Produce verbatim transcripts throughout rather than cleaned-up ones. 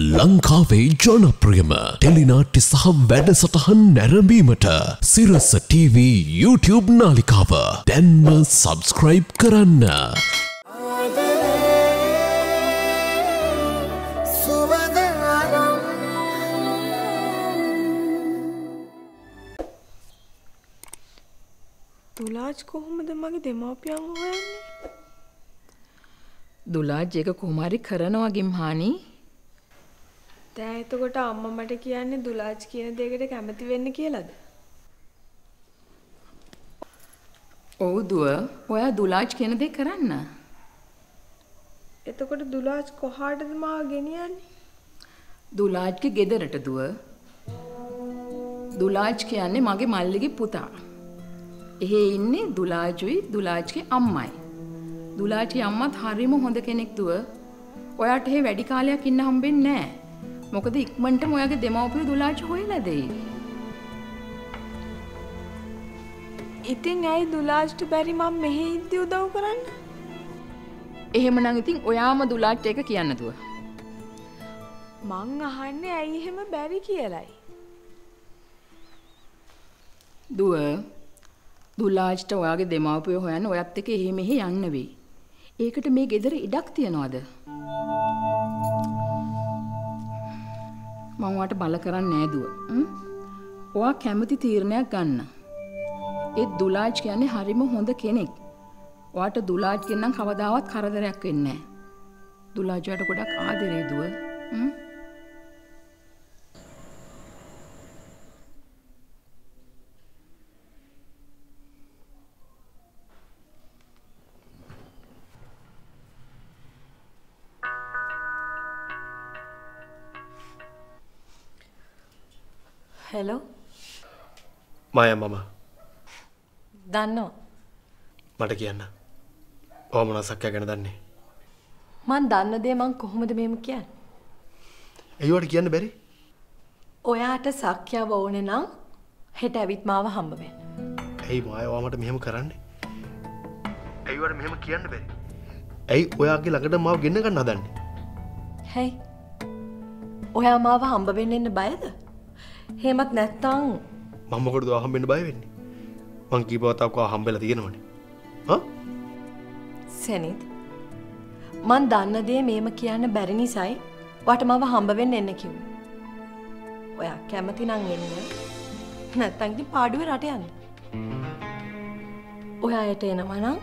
ලංකාවේ ජනප්‍රියම ටෙලිනාට්‍ය සහ වැඩසටහන් නැරඹීමට Sirasa T V YouTube නාලිකාව දැන්ම subscribe කරන්න. දුලාජ් කොහොමද මගේ දෙමාපියන් හොයන්නේ? දුලාජ් එක කොහොමාරි කරනවා ගිම්හානි. දැන් එතකොට අම්මා මට කියන්නේ දුලාජ් කියන දෙයකට කැමති වෙන්න කියලාද? ඔව් දුව, ඔයා දුලාජ් කියන දේ කරන්න. එතකොට දුලාජ් කොහාටද මාව ගෙනියන්නේ? දුලාජ්ගේ ගෙදරට දුව. දුලාජ් කියන්නේ මගේ මල්ලිගේ පුතා. එහේ ඉන්නේ දුලාජ්ුයි දුලාජ්ගේ අම්මයි. දුලාජ්ගේ අම්මත් හරිම හොඳ කෙනෙක් දුව. ඔයාට එහේ වැඩි කාලයක් ඉන්න හම්බෙන්නේ නැහැ. මොකද ඉක්මනටම ඔයාගේ දෙමව්පිය දුලාජ් හොයලා දෙයි. ඉතින් ඇයි දුලාජ්ට බැරි මම මෙහෙ ඉද්දි උදව් කරන්න? එහෙමනම් ඉතින් ඔයාම දුලාජ්ට එක කියන්න දුව. මං අහන්නේ ඇයි එහෙම බැරි කියලායි. දුව, දුලාජ්ට ඔයාගේ දෙමව්පිය හොයන්න ඔයත් එක්ක එහෙ මෙහෙ යන්න වෙයි. ඒකට මේ ගෙදර ඉඩක් තියනවද? මම ඔයාට බල කරන්නේ නෑ දුව. ඔයා කැමති තීරණයක් ගන්න. ඒ දුලාජ් කියන්නේ හරිම හොඳ කෙනෙක්. ඔයාට දුලාජ් කෙනනම් කවදාවත් කරදරයක් වෙන්නේ නෑ. දුලාජ් ඔයාට ගොඩක් ආදරේ දුව. हेलो माया मामा दन्नो मट කියන්න ඔයා මොනසක් ගැන දන්නේ මන් දන්න දේ මන් කොහොමද මෙහෙම කියන්නේ එයාට කියන්න බැරි ඔයාට සක්කියව ඕනේ නම් හෙට ඇවිත් මාව හම්බ වෙන්න ඇයි මායා ඔයා මට මෙහෙම කරන්නේ එයාට මෙහෙම කියන්න බැරි ඇයි ඔයාගේ ළඟට මාව ගෙන්න ගන්න හදන්නේ හයි ඔයා මාව හම්බ වෙන්න ඉන්න බයද हेमत නැත්තම් මම මොකටද ඔයා හම්බෙන්න බය වෙන්නේ මං කීපවතාවක් ඔයා හම්බෙලා තියෙනවනේ හා සෙනිත් මං දන්න දේ මේම කියන්න බැරි නිසායි ඔයාට මාව හම්බ වෙන්න එන්න කිව්වේ ඔයා කැමති නම් එන්න නැත්තම් ඉතින් පාඩුවේ රට යන්න ඔයාට එනවා නම්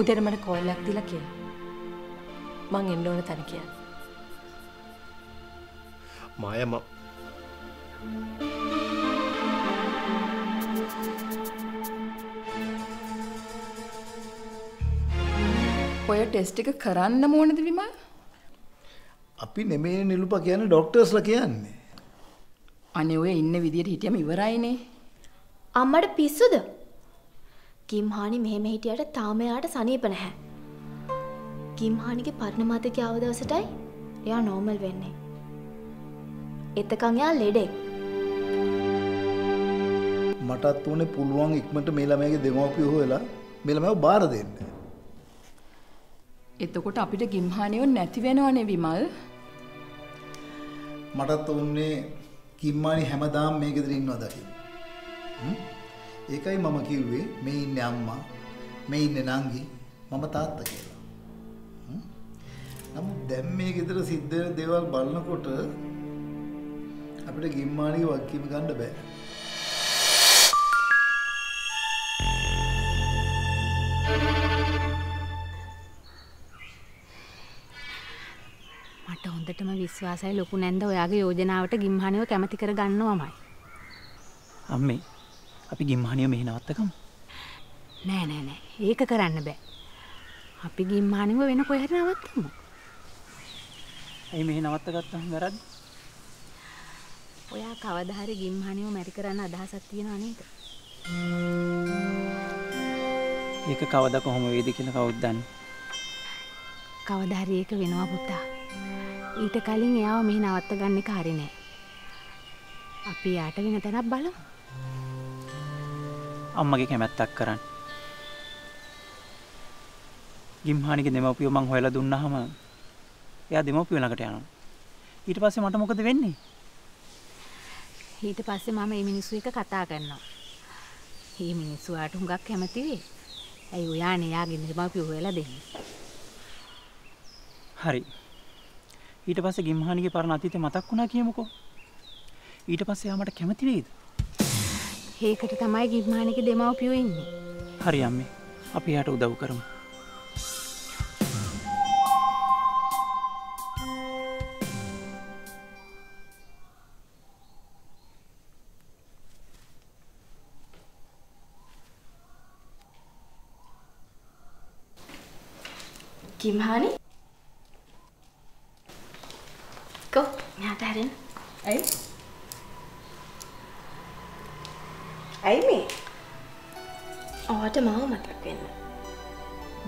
උදේට මට කෝල් එකක් දීලා කියන්න මං එන්න ඕන තැන කියන්න මායා මම ඔය ටෙස්ට් එක කරන්න ඕනද විමල්? අපි නෙමෙයි නිලුපා කියන්නේ ડોක්ටර්ස්ලා කියන්නේ. අනේ ඔය ඉන්න විදියට හිටියම ඉවරයිනේ. අම්මට පිස්සුද? කිම්හානි මෙහෙම හිටියට තාම එයාට සනීප නැහැ. කිම්හානිගේ පර්ණමතක ආව දවසටයි එයා නෝමල් වෙන්නේ. එතකන් එයා ලෙඩෙක්. මටත් උනේ පුළුවන් ඉක්මනට මේ ළමයාගේ දෙමව්පිය හොයලා මේ ළමයාව බාර දෙන්න. එතකොට අපිට ගිම්හානියව නැති වෙනවනේ විමල්. මටත් උන්නේ කිම්මානි හැමදාම මේ ගෙදර ඉන්නවා දකින්න. ඒකයි මම කිව්වේ මේ ඉන්නේ අම්මා, මේ ඉන්නේ නංගි, මම තාත්තා කියලා. නමුත් දැන් මේ ගෙදර සිද්ධ වෙන දේවල් බලනකොට අපිට ගිම්මානියව වගකීම ගන්න බෑ. මට හොඳටම විශ්වාසයි ලොකු නැන්ද ඔයාගේ යෝජනාවට ගිම්හානියව කැමති කර ගන්නවමයි. අම්මේ අපි ගිම්හානියව මෙහි නවත්තගමු. නෑ නෑ නෑ ඒක කරන්න බෑ. අපි ගිම්හානියව වෙන කොහේ හරි නවත්තමු. ඇයි මෙහි නවත්ත ගත්තම වැරද්ද? ඔයා කවදා හරි ගිම්හානියව මැරි කරන්න අදහසක් තියෙනව නේද? ඒක කවදා කොහොම වේද කියලා කවුද දන්නේ? කවදා හරි ඒක වෙනවා පුතා. ඊට කලින් එයාව මෙහි නවත්ත ගන්න එක හරි නෑ. අපි යාට වෙන තැනක් බලමු. අම්මගේ කැමැත්තක් කරන්න. ගිම්හානිගේ දෙමව්පියෝ මං හොයලා දුන්නාම එයා දෙමව්පියෝ ළඟට යනවා. ඊට පස්සේ මට මොකද වෙන්නේ? ඊට පස්සේ මම මේ මිනිස්සු එක කතා කරනවා. මේ මිනිස්සු ආට හුඟක් කැමති වෙයි. ඇයි ඔයානේ යාගෙන ඉඳලා මම පියුවෙලා දෙන්නේ. හරි. ඊට පස්සේ ගිම්හානිගේ පරණ අතීතේ මතක් වුණා කියමුකෝ. ඊට පස්සේ යාමට කැමති වෙයිද? ඒකට තමයි ගිම්හානිගේ දෙමව්පියෝ ඉන්නේ. හරි අම්මේ. අපි යාට උදව් කරමු. Gimhani? Go, nhà ta đến. Ấy. Ấy mày. Ồ, cho máu mà thật quen.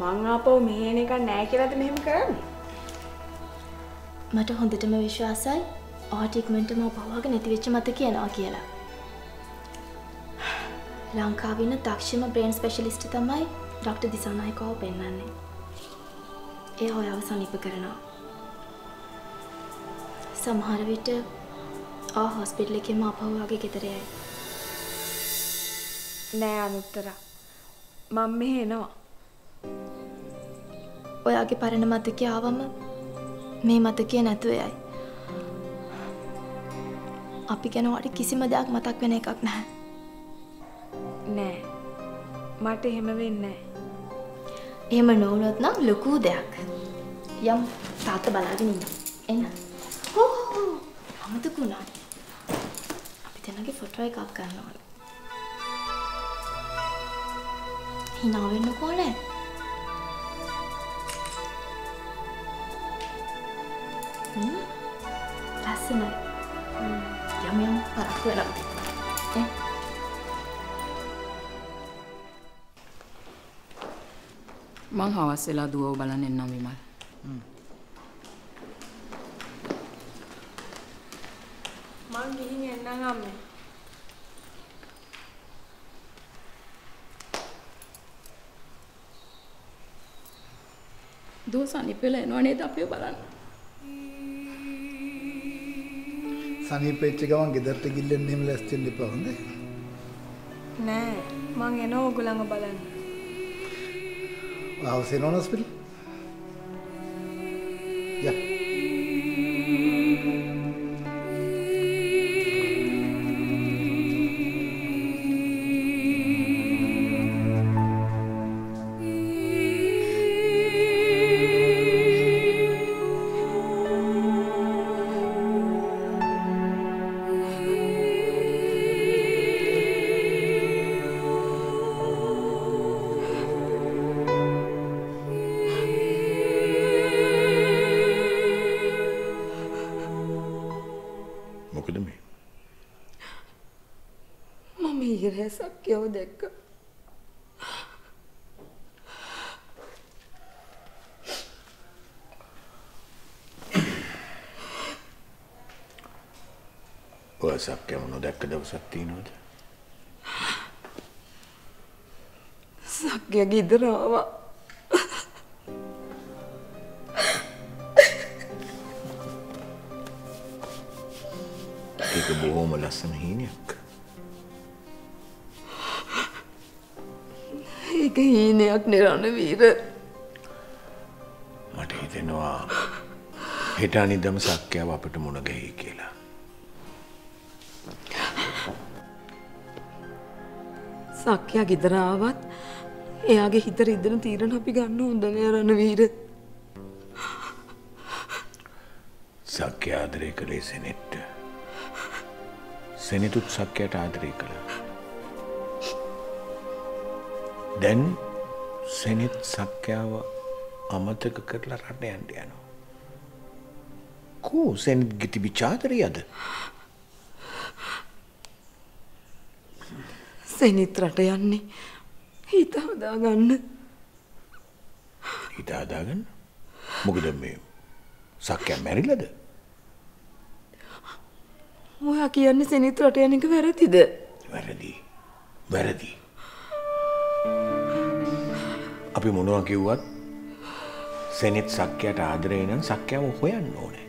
Mong අපෝ මෙහෙ නේක නැහැ කියලාද මෙහෙම කරන්නේ? මට හොඳටම විශ්වාසයි. ආටික්මන්ටම අපවගේ නැති වෙච්ච මත කියනවා කියලා. ලංකාවේ ඉන්න දක්ෂම බ්‍රේන් ස්පෙෂලිස්ට් තමයි ડોક્ટર දිසානායකව පෙන්නන්නේ. ඒ හොයාව සමීප කරනවා. සමහර විට ආ හොස්පිටල් එකේම අපවගේ ගෙදර යයි. නෑ අනුත්තර. මම මෙහෙ එනවා. ඔයාගේ පරණ මතකය ආවම මේ මතකය නැතුව යයි. අපි ගැන ඔයාට කිසිම දෙයක් මතක් වෙන එකක් නැහැ. නෑ. මට එහෙම වෙන්නේ නැහැ. එහෙම නොවුනොත් නම් ලොකු දෙයක්. යම් තාත්තා බලාගෙන ඉන්න. එන්න. හෝ හෝ. අමතකුණා. අපි දෙන්නගේ ෆොටෝ එකක් ගන්න ඕනේ. hina වෙන්න ඕනේ. Last night, yum yum, but I couldn't. Manghawa sila duo balanin ng Vimal. Mang hihingin na namin. Doon sa nipila, ano nito apyo balan? සනීපෙච්ච ගමන් ගෙදරට ගිල්ලෙන්න එහෙම ලැස්ති වෙන්න එපා හොඳේ නෑ මං එනවා ඔයගොල්ලන්ව බලන්න ආවොත් එනවා හොස්පිටල් යා सब क्यों देख वो सब क्या उन्होंने देख कर दब सकती ना जा सब क्या किधर आवा एक बहुत मलासन ही नहीं कहीं ने अपने राने वीर मटे दिनों आ हिटानी दम साक्या वापस टमुना गई केला साक्या किधर आवत ये आगे हितर इधर तीरन हपी गानू उन्दने राने वीर साक्या आदरे कले सेनेट सेनेट उत साक्या टादरे कला දැන් සෙනෙත් සක්‍යාව අමතක කරලා රට යන්න යනවා. කෝ සෙනෙත් ගිටි විචාතරියද? සෙනෙත් රට යන්නේ හිත හදා ගන්න. හිත හදා ගන්න? මොකද මේ සක්‍යා මැරිලාද? ඔයා කියන්නේ සෙනෙත් රට යන එක වැරදිද? වැරදි. වැරදි. අපි මොනවා කිව්වත් සෙනෙත් සක්කයට ආදරේ නම් සක්කයව හොයන්න ඕනේ.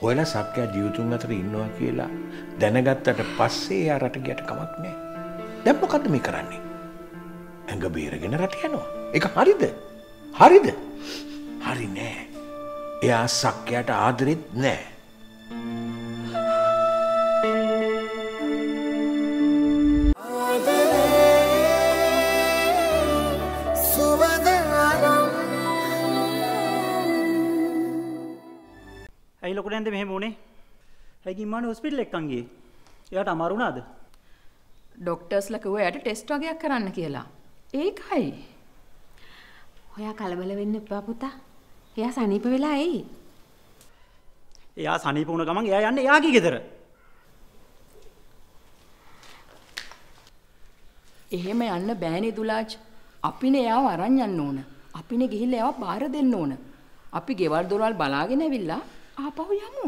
හොයලා සත්‍ය ජීවිතුන් අතර ඉන්නවා කියලා දැනගත්තට පස්සේ යා රට ගියට කමක් නැහැ. දැන් මොකද්ද මේ කරන්නේ? ඇඟ බේරගෙන රට යනවා. ඒක හරිද? හරිද? හරි නෑ. එයා සත්‍යයට ආදරෙත් නෑ. लोकडेंदे में मोने है कि मान हॉस्पिटल एक कंगी यार आमारू ना आद डॉक्टर्स लगे हुए यार टेस्ट आ गया कराने के ला एक है होया कालबले वेन्ने पापुता यार सानी पे वेला है यार सानी पे उनका कमांग यार यार ने यार की किधर यह मैं यार ने बहने दुलाज अपने यार वारन यार नोन अपने गहिले यार बाहर देन नोन अपने गेवार दोराल बालागे ने विल्ला आप हो या मु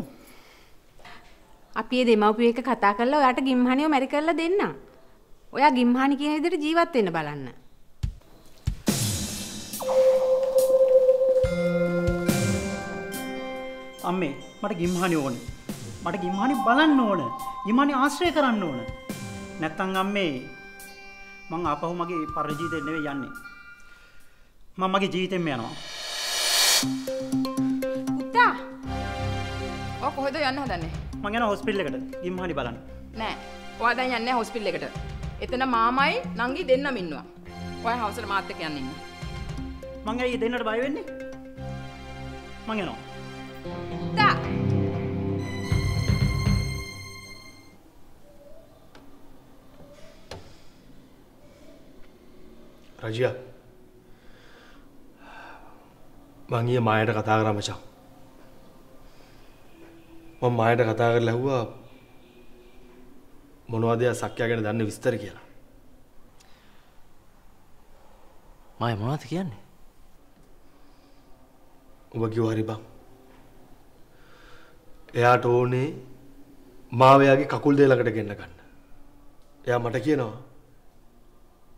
आप ये देमाओ पे एक खाता कर लो यार ट गिम्हानी और मेरिकल ला देना वो यार गिम्हानी की है इधर जीवात देने बाला ना अम्मे मटे गिम्हानी ओने मटे गिम्हानी बालन नोने गिम्हानी आश्रय करान नोने नेतंग अम्मे मंग आप हो मगे परजीते ने याने मामा के जीते में आना और कोई तो याना था ने मंगे ना हॉस्पिटल लेकर द गिम्हानी बालन नहीं वो आधा याने हॉस्पिटल लेकर द इतना मामा ही नंगी दिन ना मिन्ना वो हाउसर मारते क्या नहीं मंगे ये दिन ना बाई बनी मंगे ना ता रजिया मंगे ये माया डर का तागरा मचा මම මායට කතා කරලා ඇහුවා මොනවද යා සක්කියා ගැන දන්නේ විස්තර කියලා. මම මොනවද කියන්නේ? ඔබ කිව්වා හරි බං. එයාට ඕනේ මාව එයාගේ කකුල් දෙක ළඟට ගෙන්න ගන්න. එයා මට කියනවා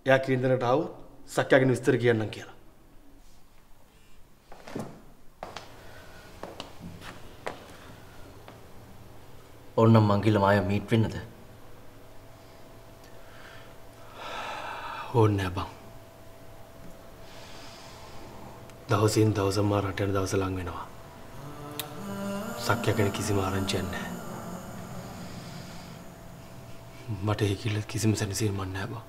එයා කේන්දරට ආවොත් සක්කියා ගැන විස්තර කියන්නම් කියලා. और ना मंगीला माया मीट भी न दे। और नहीं बांग। दावसीन दावसम मार हटेर दावसलांग में ना वां। साक्या के न किसी मारन चैन नहीं। मटे ही किलत किसी में सनिसीर मन नहीं बांग।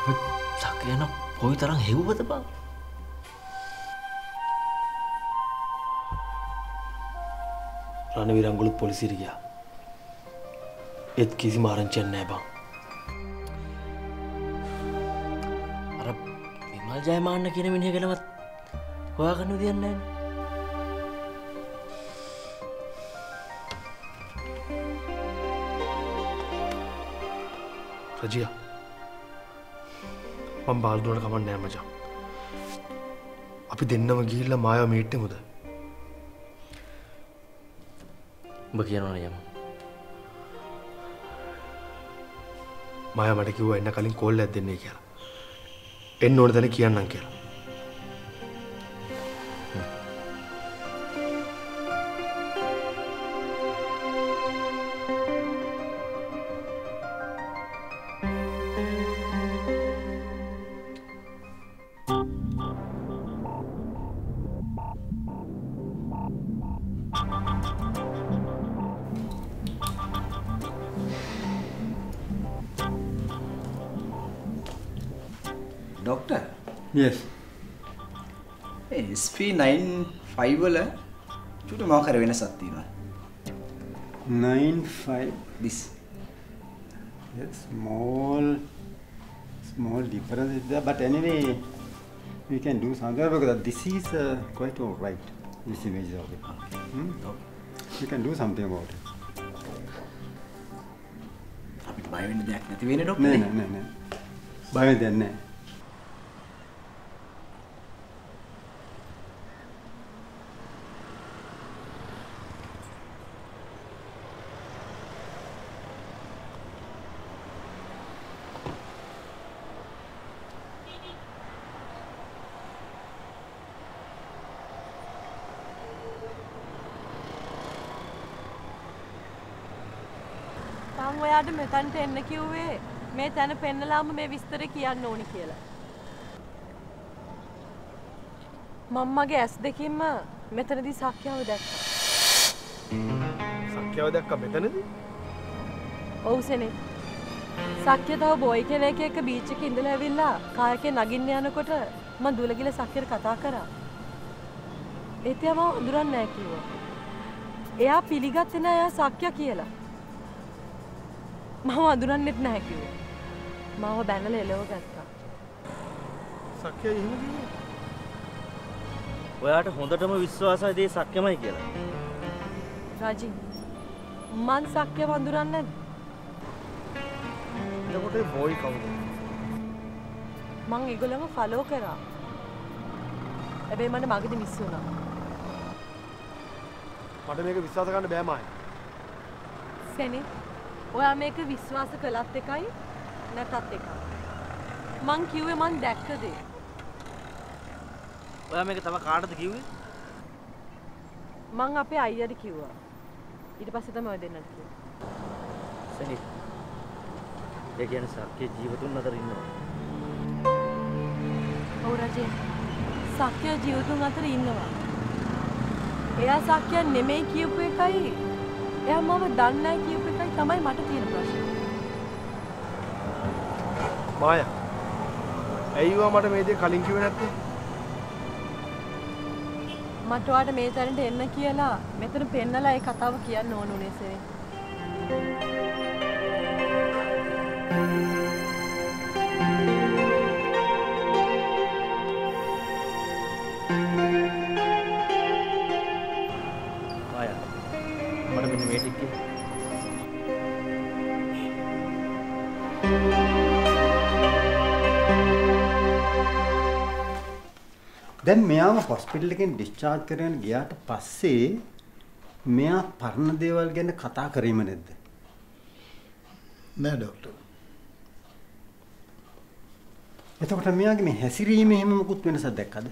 अबे साक्या ना कोई तरंग हेवु बता बांग। रणवीर अंगुल पुलिस ही गया। इत किसी मारन चैन नहीं बांग। अरे बीमार जाए मारने की ने मिन्हे के लिए मत हुआ करने दिया नहीं। रजिया, मम बाल दोनों का मन नहीं मजा। अभी दिन ना में गीला माया मीटने मुदा। बकिया ना यार माया मटे की वो ऐना कालिंग कॉल लेते दिन नहीं किया ऐन नोट देने किया ना किया doctor, yes, SP nine five वाला छोटे माँ का रेवेना साथ तीनों, nine five this, yes small, small difference is the but anyway we can do something because this is quite alright this image of it, we can do something about it, आप इट बाय में देखना तो वे ने डॉक्टर नहीं नहीं नहीं बाय में देखना මම ඔයාට මෙතනට එන්න කිව්වේ මේ තැන පෙන්නලාම මේ විස්තර කියන්න ඕනි කියලා. මම මගේ ඇස් දෙකින්ම මෙතනදී සක්‍යාව දැක්කා. සක්‍යාව දැක්කා මෙතනදී? ඔව් සෙනේ. සක්‍ය තව බොයි කෙනෙක් එක්ක බීච් එකේ ඉඳලා ඇවිල්ලා කායකේ නගින්න යනකොට මම දුලගිල සක්‍යට කතා කරා. ඒත්‍යම උදුරන්නේ නැහැ කිව්වා. එයා පිළිගත්තේ නැහැ එයා සක්‍ය කියලා. මම අඳුරන්නෙත් නැහැ කිව්වා. මාව බැනලා එලව ගත්තා. සක්‍ය එහෙම කිව්වේ. ඔයාට හොඳටම විශ්වාසයි දේ සක්‍යමයි කියලා. රාජි මං සක්‍ය වඳුරන්නේ නැද්ද? එතකොට ඒ බොයි කවුද? මං ඒගොල්ලන්ව ෆලෝ කරා. හැබැයි මට මගදී මිස් වුණා. මට මේක විශ්වාස කරන්න බෑ මායි. සෙනේ ඔයා මේක විශ්වාස කළත් එකයි නැතත් එකයි. මං කිව්වේ මං දැක්ක දේ. ඔයා මේක තව කාටද කිව්වේ? මං අපේ අයියාට කිව්වා. ඊට පස්සේ තමයි ඔය දෙන්නට කිව්වේ. සෙනේ ඒ කියන්නේ සක්කේ ජීවතුන් අතර ඉන්නවා. ඔව් රජේ. සක්කේ ජීවතුන් අතර ඉන්නවා. එයා සක්කේ නෙමෙයි කියපු එකයි. එයා මම දන්නේ නැහැ කියපු එකයි තමයි මට තියෙන ප්‍රශ්නේ. මායා. ඇයිවා මට මේ දේ කලින් කිව්වේ නැත්තේ? මට ඔයාට මේ තැනට එන්න කියලා මෙතන පෙන්නලා ඒ කතාව කියන්න ඕන උනේ සෙනේ. මායා. මට මෙන්න මේ ටික දැන් මෙයාව හොස්පිටල් එකෙන් ඩිස්චාර්ජ් කරගෙන ගියාට පස්සේ මෙයා පරණ දේවල් ගැන කතා කරීම නැද්ද? නෑ ડોක්ටර්. එතකොට මෙයාගේ මේ හැසිරීම එහෙම මොකුත් වෙනසක් දැක්කද?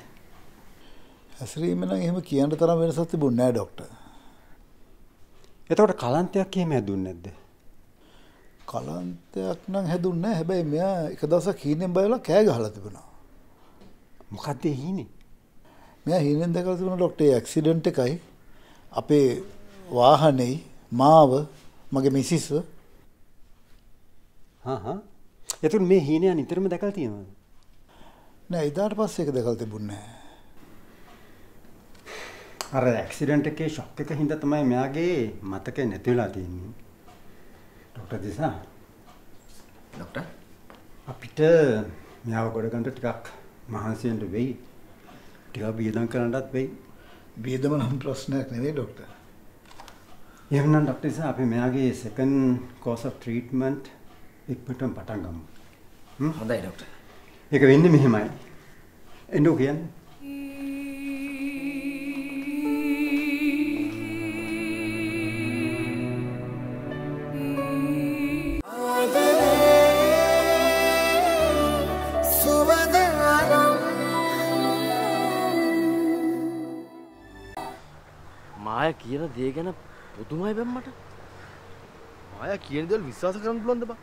හැසිරීම නම් එහෙම කියන්න තරම් වෙනසක් තිබුණ නෑ ડોක්ටර්. එතකොට කලන්තයක් එහෙම හැදුන්නේ නැද්ද? කලන්තයක් නම් හැදුන්නේ නැහැ. හැබැයි මෙයා එක දවසක් හීනෙන් බලලා කෑ ගහලා තිබුණා. මොකද ඒ හීනේ? මෙයා හීනෙන් දැකලා තිබුණා ડોක්ටර් ඒ ඇක්සිඩන්ට් එකයි අපේ වාහනේ මාව මගේ මිසිස්ව. හා හා. එතකොට මේ හීනේ නිතරම දැකලා තියෙනවද? නෑ ඊට පස්සේ ඒක දැකලා තිබුණේ නෑ. අර ඇක්සිඩන්ට් එකේ ෂොක් එක හින්දා තමයි මෙයාගේ මතකේ නැති වෙලා තියෙන්නේ. ડોක්ටර් දිසා. ડોක්ටර් අපිට මෙයාව ගොඩ ගන්න ටිකක් මහන්සියෙන්ද වෙයි. ටිකක් වියදම් කරන්නත් වෙයි. වියදම නම් ප්‍රශ්නයක් නෙවෙයි ડોක්ටර්. එහෙනම් ડોක්ටර් ඉතින් අපි මෙයාගේ සෙකන්ඩ් කෝස් ඔෆ් ට්‍රීට්මන්ට් ඉක්මනටම පටන් ගමු. හ්ම් හොඳයි ડોක්ටර්. ඒක වෙන්නේ මෙහෙමයි. එන්නෝ කියන්නේ. කියන දේ ගැන පුදුමයි බෑ මට. මායා කියන දේවල් විශ්වාස කරන්න පුළුවන්ද බං?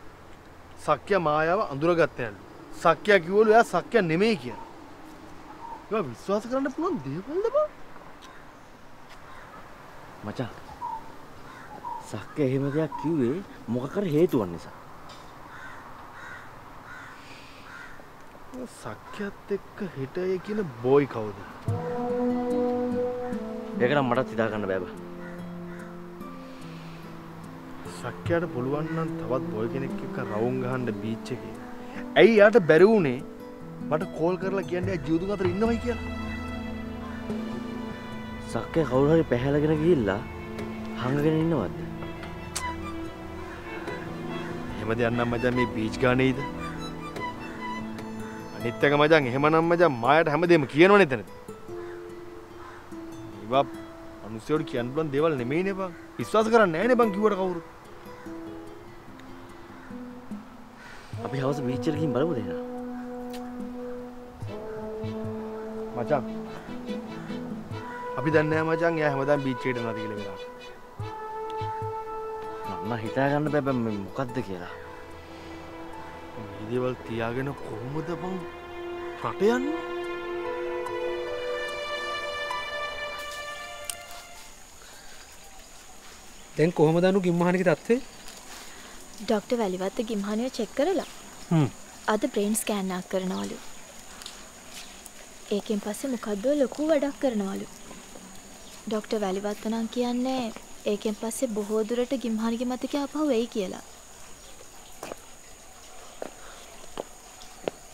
සක්‍ය මායාව අඳුරගත්තේ නෑලු. සක්‍ය කිව්වලු එයා සක්‍ය නෙමෙයි කියලා. ඒක විශ්වාස කරන්න පුළුවන් දේවල්ද බං? මචං සක්‍ය එහෙම දෙයක් කිව්වේ මොකක් කර හේතුවක් නිසා. සක්‍යත් එක්ක හිටය කියන බොයි කවුද? ඒක නම් මට හිතා ගන්න බෑ බා. සක්කයට පුළුවන් නම් තවත් බොයි කෙනෙක් එක්ක රවුම් ගහන්න බීච් එකේ. ඇයි යාට බැරි වුනේ මට කෝල් කරලා කියන්නේ ජීවුදුන් අතර ඉන්නවයි කියලා? සක්කේ කවුරු හරි පැහැලගෙන ගිහිල්ලා හංගගෙන ඉන්නවද? එහෙම දෙයක් නම් මචං මේ බීච් ගානේයිද? අනිත් එක මචං එහෙමනම් මචං මායට හැමදේම කියනවනේ එතන. බබ් අනුසයෝඩ කියන්න පුළුවන් දේවල් නෙමෙයිනේ බං. විශ්වාස කරන්නේ නැහැනේ බං කිව්වට කවුරු. අපි හවස බීච් එකට ගිහින් බලමුද එහෙනම්? මචං අපි දන්නේ නැහැ මචං එයා හැමදාම බීච් එකට යනවා කියලා වෙලාවට. ನನ್ನ ಹಿತಾಗಣ್ಣ ಬೇಬೆ මොකද්ද කියලා මේ දේවල් තියාගෙන කොහොමද බං රට යන්නේ දැන් කොහොමද අනු ගිම්හානගේ තත්ත්වය ડોક્ટર වැලිවත්ත ගිම්හානිය චෙක් කරලා හ්ම් අද බ්‍රේන් ස්කෑන් එකක් කරනවලු ඒකෙන් පස්සේ මොකද්ද ලොකු වැඩක් කරනවලු ડોક્ટર වැලිවත්ත නම් කියන්නේ ඒකෙන් පස්සේ බොහෝ දුරට ගිම්හානිගේ මතකය ආපහු එයි කියලා.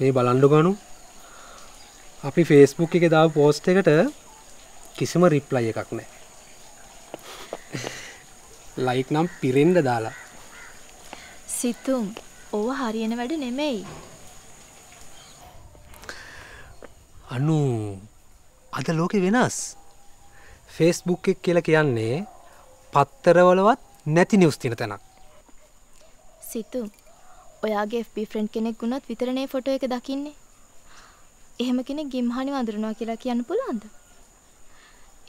මේ බලන්න ගනු. අපි Facebook එකේ දාපු post එකට කිසිම reply එකක් නැහැ. like නම් පිරෙන්න දාලා. සිතුම්, ඕව හරියන වැඩ නෙමෙයි. අනු අද ලෝකේ වෙනස්. Facebook එක කියලා කියන්නේ පත්තරවලවත් නැති නිවුස් තියෙන තැනක්. සිතු. ඔයාගේ F B friend කෙනෙක් වුණත් විතරනේ ෆොටෝ එක දකින්නේ. එහෙම කෙනෙක් ගිම්හානි වඳුරනවා කියලා කියන්න පුළුවන්ද?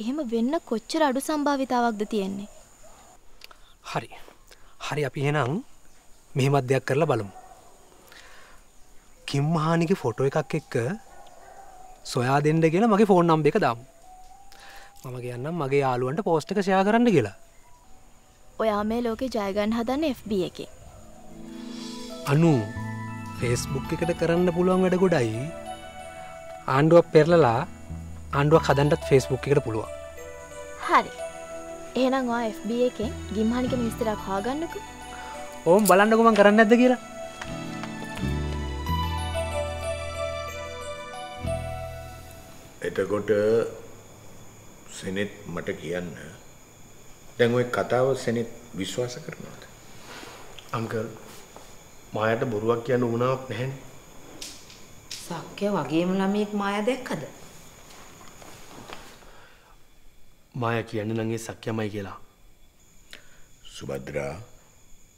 එහෙම වෙන්න කොච්චර අඩු සම්භාවිතාවක්ද තියෙන්නේ? හරි. හරි අපි එහෙනම් මෙහෙමත් දෙයක් කරලා බලමු. ගිම්හානිගේ ෆොටෝ එකක් එක්ක සොයා දෙන්න කියලා මගේ ෆෝන් නම්බර් එක දාමු. මම කියන්නම් මගේ යාළුවන්ට post එක share කරන්න කියලා. ඔයා මේ ලෝකේ ජය ගන්න හදන F B එකේ. අනු Facebook එකට කරන්න පුළුවන් වැඩ ගොඩයි. ආණ්ඩුවක් පෙරලලා ආණ්ඩුවක් හදන්නත් Facebook එකට පුළුවන්. හරි. එහෙනම් ඔයා F B එකෙන් ගිම්හානි කෙනෙක් විස්තරක් හොයාගන්නකෝ. ඕම් බලන්නකෝ මම කරන්නේ නැද්ද කියලා. එතකොට සෙනෙත් මට කියන්න දැන් ඔය කතාව සෙනෙත් විශ්වාස කරනවද? අංකල් මායාට බොරුවක් කියන්න උනාවක් නැහැනේ. සක්‍ය වගේම ළමෙක් මායා දැක්කද? මායා කියන්නේ නම් ඒ සක්‍යමයි කියලා. සුබද්‍රා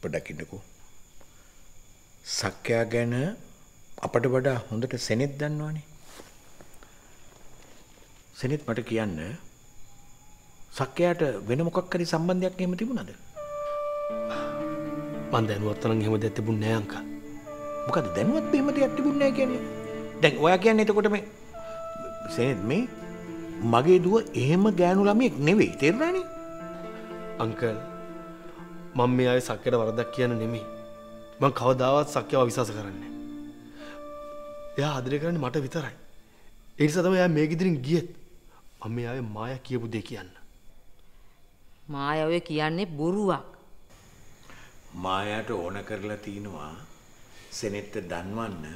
පොඩක් ඉන්නකෝ. සක්‍ය ගැන අපට වඩා හොඳට සෙනෙත් දන්නවනේ. සෙනෙත් මට කියන්න සක්කයාට වෙන මොකක් හරි සම්බන්ධයක් එහෙම තිබුණාද? මන් දැනුවත් තරම් එහෙම දෙයක් තිබුණ නෑ අංකල්. මොකද දැනුවත් මෙහෙම දෙයක් තිබුණ නෑ කියන්නේ. දැන් ඔයා කියන්නේ එතකොට මේ සෙනෙත් මේ මගේ දුව එහෙම ගෑනු ළමෙක් නෙවෙයි තේරුණානේ. අංකල් මම මේ ආයේ සක්කයට වරදක් කියන්න නෙමෙයි. මම කවදාවත් සක්කයව විශ්වාස කරන්නේ නෑ. එයා ආදරය කරන්නේ මට විතරයි. ඒ නිසා තමයි එයා මේ ගෙදරින් ගියෙත්. මම එයාගේ මායා කියපු දෙය කියන්න. මායාව කියන්නේ බොරුවක්. මායාට ඕන කරලා තිනවා සෙනෙත්ට දන්වන්න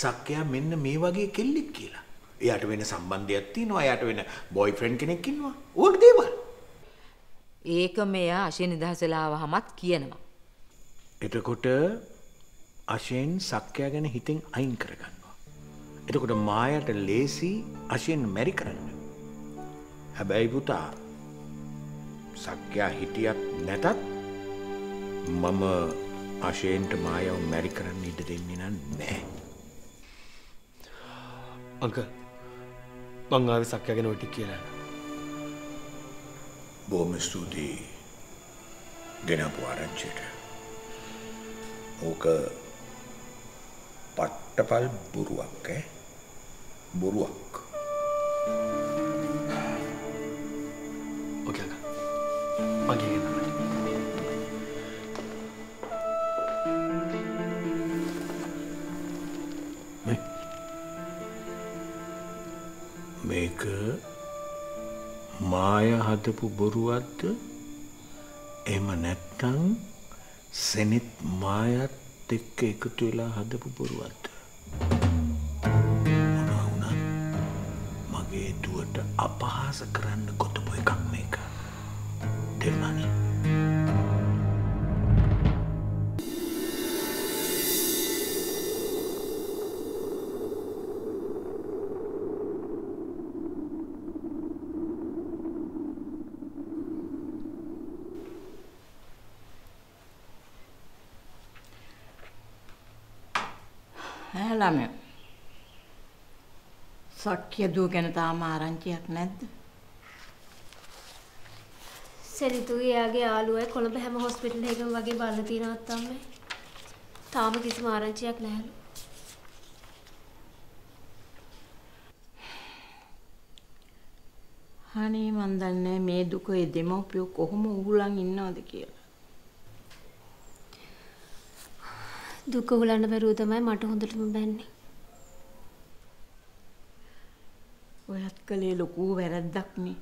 සක්කයා මෙන්න මේ වගේ කෙල්ලෙක් කියලා. එයාට වෙන සම්බන්ධයක් තිනවා. එයාට වෙන බොයිෆ්‍රෙන්ඩ් කෙනෙක් ඉන්නවා. ඕක දේවල්. ඒක මෙයා අශෙන් ඉදහසලාවහමත් කියනවා. එතකොට අශෙන් සක්කයා ගැන හිතෙන් අයින් කරගන්නවා. එතකොට මායාට ලේසි අශෙන් මැරි කරන්න. හැබැයි පුතා සක්කයා හිටියත් නැතත් මම අශේන්ට මායව මැරි කරන්න ඉඩ දෙන්නේ නැහැ. අංකල් මං ආවේ සක්කයාගෙන ඔය ටික කියලා. බොහොම ස්තුතියි ගෙනපු ආරංචියට. ඕක පට්ටපල් බොරුවක් ඈ. බොරුවක්. ඔකේ. Again. Me. Make Maya hadapu boruwatda ema naththam Senith Mayat ekka ekathu wela hadapu boruwatda ona una mage duwata apahasa karanna gotapu ekak meka Money. Hello, me. Sakya do ganata maranchiyak nadda? चलिए आगे आलू है कोलम हम hospital है आगे बाल तीन आता मैं ताम किसी मारन चाहिए नहल हनी मंदने में दुख ये दिमाग पे कोहम उलांग इन्ना देखिए दुख उलांग में रोता मैं माटो होंदल में बहनी वह अत्कले लोगों वैराद दक्नी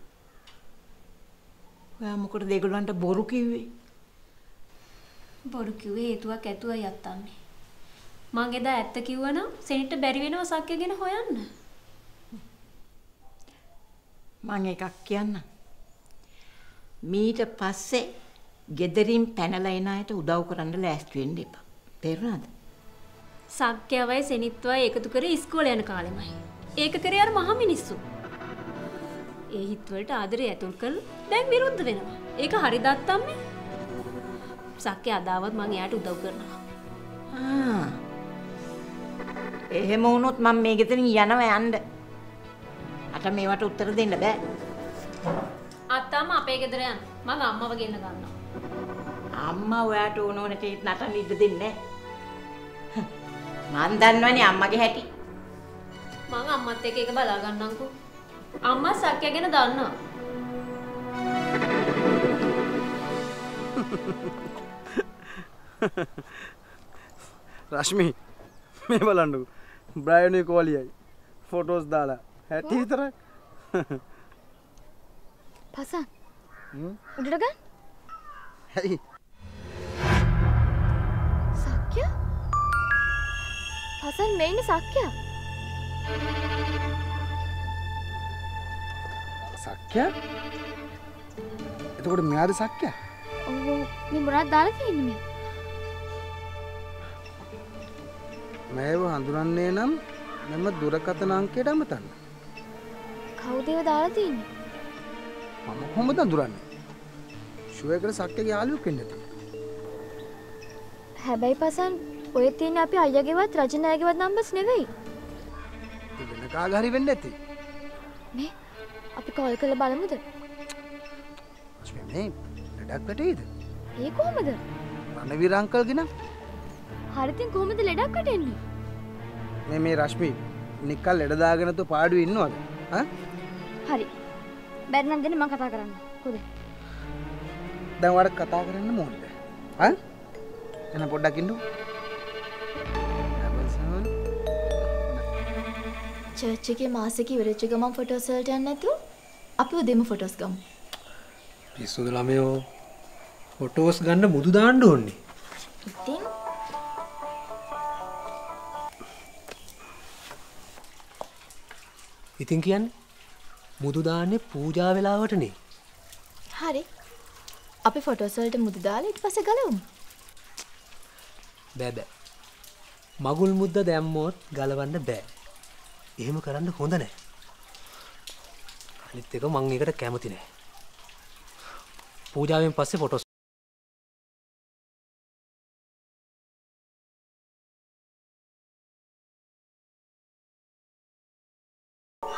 वह मुकर देगलांटा बोरु की हुई बोरु की हुई ये तो आ कहतू आ यात्ता में माँगे दा ऐत्ता की हुआ ना सेनेट बैरी वेना वसाक के गिन होया ना माँगे का क्या ना मीट पासे गेदरीम पैनलाइन आये तो उदाउ कराने लास्ट वीन देखा पेरुना था साक क्या वाय सेनेट तो आ एक तो करे इसको लेन काले माही एक करे यार महामिनिस्सु ये हितवलट आदरे ऐतुलकल बैंक विरुद्ध वेना एक हरिदात्ता में साक्के आदावत मांगे आठ उदाव करना हाँ ऐहे मोनोत मां में कितनी याना वे आंड अटा मेवा तो उत्तर देना बे आता मां पे किधरे आन मां आम्मा वगैरह लगाना आम्मा वे आठ उन्होंने तो इतना तो नीड दिन ने मां दानवानी आम्मा के हैटी मां आम्मा ते के कबाला करना को अम्मा साक्या के ना दालना रश्मि मैं बलांडू ब्रायन ने कॉल आई फोटोज डाला है ठीक तरह फसा उड़ लगा है साक्या फसन मैंने साक्या साक्या? ये तो कोई मियादे साक्या? ओह, मैं मुराद दाल की इनमें। मैं वो हांडुरान ने नम, मैं मत दूरकतन आंके डा मत आना। खाओ देव दाल थी इन्हें। मामा हो मत ना दूराने। शुरू कर साक्या के आलू किन्हें था। है भाई पसंद, वो ये तीन आप ही आया के बाद राजन आया के बाद नाम बस नहीं भाई। का घरी बंदे थे मैं आपके कॉल कर लबाले मुझे उसमें मैं लड़ाक कटे ही थे ये कौन मदर माने वीर अंकल की ना हारितिंग कौन मदर लड़ाक कटे नहीं मैं मैं रश्मि निकाल लड़ा आगे ना तो पार्ट भी इन्नो आगे हाँ हरी बैठना देने मां कथा कराना खुद दंवार कथा कराना मोड़ दे हाँ क्या ना पढ़ा किंडू चर्च के मासे की वजह से कमां फोटोस चल जाने तो आप वो देमो फोटोस कम पिसो दलामे हो फोटोस गन्ना मुद्दू दान ढूँढनी इतने इतने क्या ने मुद्दू दाने पूजा वेलावट नहीं हाँ रे आपे फोटोस चल जाने मुद्दू दाले इतने पासे गले हों बैबे मागुल मुद्दा देमोत गलवाने बै එහෙම කරන්න හොඳ නැහැ. අනිත් එක මම ඒකට කැමති නැහැ. පූජාවෙන් පස්සේ ෆොටෝස්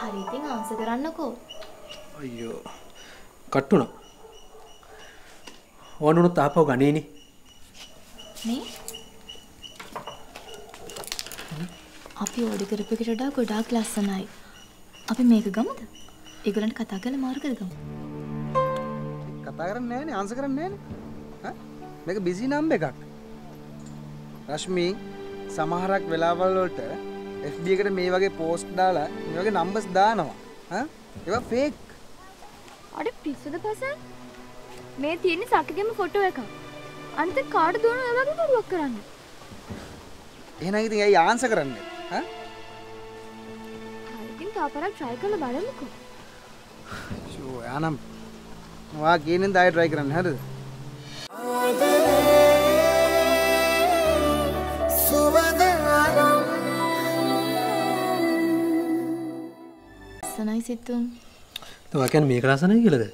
හරි ඉතින් ආන්සර් කරන්නකෝ. අයියෝ. කට්ටුන. ඕනුණුත් ආපහු ගනේනේ. නේ? අපි ඕඩර් කරපු එකට වඩා ගොඩාක් ලස්සනයි. අපි මේක ගමුද? ඒගොල්ලන්ට කතා කරලා මාරු කරගමු. කතා කරන්නේ නැහැ නේ, ආන්සර් කරන්නේ නැහැ නේ. ඈ? මේක බිසි නම් එකක්. රශ්මි සමහරක් වෙලාවල් වලට F B එකට මේ වගේ පෝස්ට් දාලා මේ වගේ නම්බර්ස් දානවා. ඈ? ඒවා ෆේක්. අර පිස්සුද පසන්? මේ තියෙන්නේ සක්කගේම ෆොටෝ එකක්. අනිත් කාඩ් දුවන ඔය වගේ කරුවක් කරන්න. එහෙනම් ඉතින් ඇයි ආන්සර් කරන්නේ? हाँ? लेकिन तो आप आप ट्राई करने बारे में को? शो याना वहाँ गेन इन दाय ट्राई करना है सनाई सितुम तो वहाँ क्या मेकरा सनाई किला दे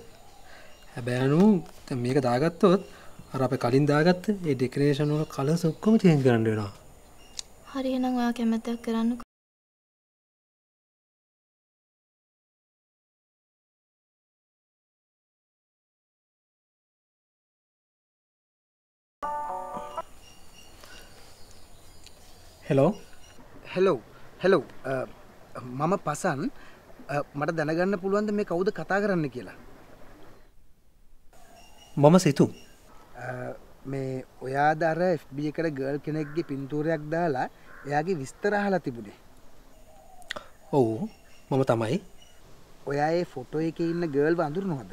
अबैनु तो मेक दागत तो और आपे कालीन दागत ये डेकोरेशन वाला काला सब को मुझे इंगेरन देना හරි එහෙනම් ඔයා කැමති දේ කරන්නකෝ हेलो हेलो हेलो मम पसान मट दनगन्न पुलुवन्द मे कवुद कथा करन्ने කියලා मम සිතු मे ඔයාද අර एफ बी එකට ගර්ල් කෙනෙක්ගේ පින්තූරයක් දාලා එයාගේ විස්තර අහලා තිබුණේ ඔව් මම තමයි ඔයා ඒ ෆොටෝ එකේ ඉන්න ගර්ල්ව අඳුරනවද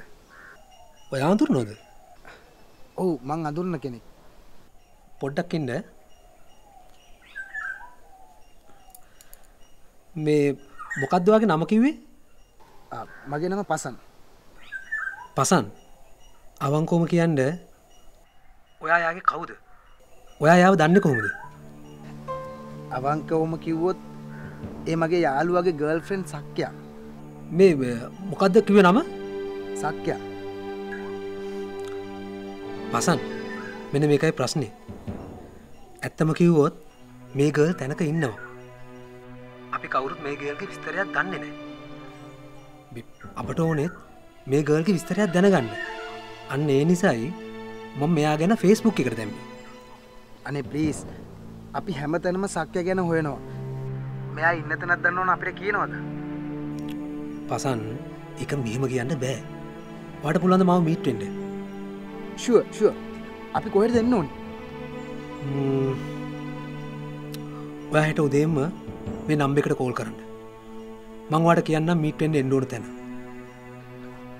ඔයා අඳුරනවද ඔව් මං අඳුරන කෙනෙක් පොඩ්ඩක් ඉන්න मे මොකක්ද වගේ නම කිව්වේ මගේ නම පසන් පසන් අවංකවම කියන්න ඔයා යාගේ කවුද ඔයා යාව දන්නේ කොහොමද අවංකවම කිව්වොත් ඒ මගේ යාළුවාගේ ගර්ල්ෆ්‍රෙන්ඩ් සක්කියා මේ මොකක්ද කිව්වේ නම සක්කියා පසන් මෙන්න මේකයි ප්‍රශ්නේ ඇත්තම කිව්වොත් මේ ගර්ල් තැනක ඉන්නවා අපි කවුරුත් මේ ගර්ල්ගේ විස්තරයක් දන්නේ නැහැ. අපට ඕනෙත් මේ ගර්ල්ගේ විස්තරයක් දැනගන්න. අන්න ඒ නිසායි මම මෙයා ගැන Facebook එකට දැම්මේ. අනේ ප්ලීස් අපි හැමතැනම සක්ය ගැන හොයනවා. මෙයා ඉන්න තැනක් දන්නවනම් අපිට කියනවද? පසන් ඒක මෙහෙම කියන්න බෑ. ඔයාට පුළුවන් ද මාව මීට් වෙන්න? Sure sure. අපි කොහෙද එන්න ඕනේ? ම්ම්. ඔයාට උදේම මේ නම්බර් එකට කෝල් කරන්න. මම ඔයාට කියන්නම් මීට් වෙන්න එන්න ඕන තැන.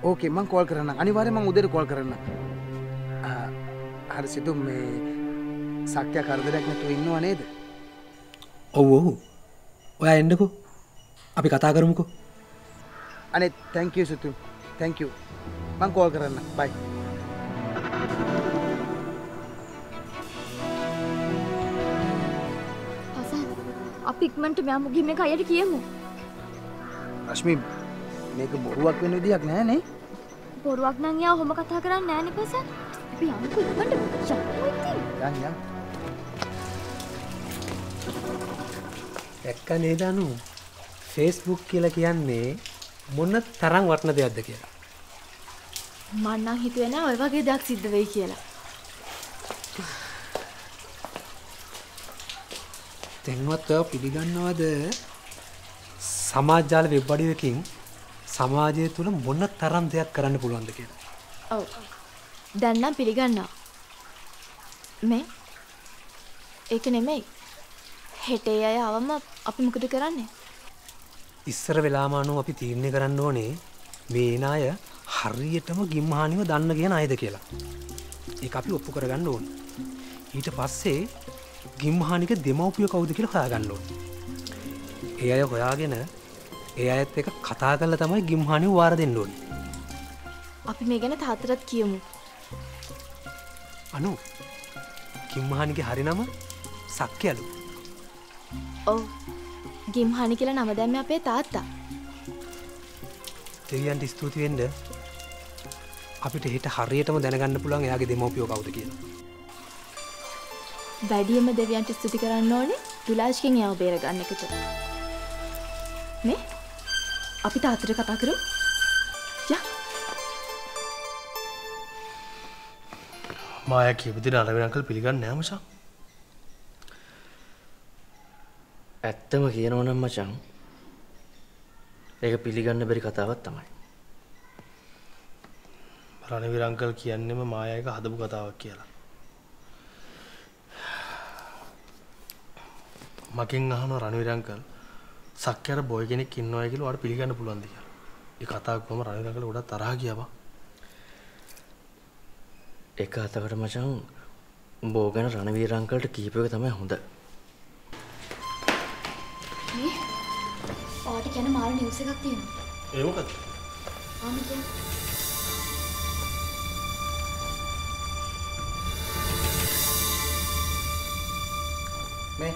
ඕකේ මම කෝල් කරන්නම්. අනිවාර්යයෙන් මම උදේට කෝල් කරන්නම්. හරි සිදු මේ සක්‍ය කරදරයක් නැතුව ඉන්නව නේද? ඔව් ඔව්. ඔයා එන්නකෝ. අපි කතා කරමුකෝ. අනේ thank you සිදු. thank you. මම කෝල් කරන්නම්. bye. आप इक्मेंट में आमुगी में खाया रखिए मु। अश्मी, मेरे को बोरुआक में नहीं दिया क्या नहीं? बोरुआक ना यहाँ होम का था करा नया नहीं पसंद। अभी हम को इक्मेंट जाने वाली। याँ याँ। एक का नेदानु, फेसबुक के लकियान ने मुन्नत तरंग वर्तन दिया दिया। मानना ही तो है ना वैवा के दाग सिद्ध वही किया ला। තෙන්වත් ඔය පිළිගන්නවද සමාජ ජාල වෙබ් අඩවියකින් සමාජය තුල මොන තරම් දෙයක් කරන්න පුළුවන්ද කියලා. ඔව්. දැන් නම් පිළිගන්නවා. මේ ඒක නෙමෙයි. හෙටේ අය આવම අපි මොකද කරන්නේ? ඉස්සර වෙලාම අනු අපි තීරණය කරන්න ඕනේ මේ එන අය හරියටම ගිම්හානිව දන්න කියන අයද කියලා. ඒක අපි ඔප්පු කරගන්න ඕනේ. ඊට පස්සේ ගිම්හානික දෙමව්පිය කවුද කියලා හොයාගන්න ඕනේ. ඒ අය හොයාගෙන ඒ අයත් එක්ක කතා කරලා තමයි ගිම්හානිව වාර දෙන්න ඕනේ. අපි මේ ගැන තාත්තටත් කියමු. අනු ගිම්හානිගේ හරි නම සක්කයලු. ඔව්. ගිම්හානි කියලා නම දැම්මේ අපේ තාත්තා. දෙවියන්ට ස්තුති වෙන්න. අපිට හෙට හරියටම දැනගන්න පුළුවන් එයාගේ දෙමව්පිය කවුද කියලා. වැඩිම දෙවියන්ට ස්තුති කරන්න ඕනේ තුලාෂ්කෙන් යව බේර ගන්න එකට. මේ අපි තාත්තට කතා කරමු. යා. මායා කියපු දේ නලවින අංකල් පිළිගන්නේ නැහැ මචං. ඇත්තම කියනවා නම් මචං ඒක පිළිගන්න බැරි කතාවක් තමයි. රණවීර අංකල් කියන්නේම මායා එක හදපු කතාවක් කියලා. මගෙන් අහන රණවීර අංකල් සක්කාර බොයි කෙනෙක් ඉන්නවා කියලා ඔයාලා පිළිගන්න පුළුවන්ද කියලා. ඒ කතාව කොහොම රණවීර අංකල් ගොඩක් තරහ ගියා බා. ඒක අතකට මචං බෝ ගැන රණවීර අංකල්ට කීපෙක තමයි හොඳ. මේ ඔයාට කියන මාර නිවුස් එකක් තියෙනවා. ඒ මොකද? ආ මචං මේ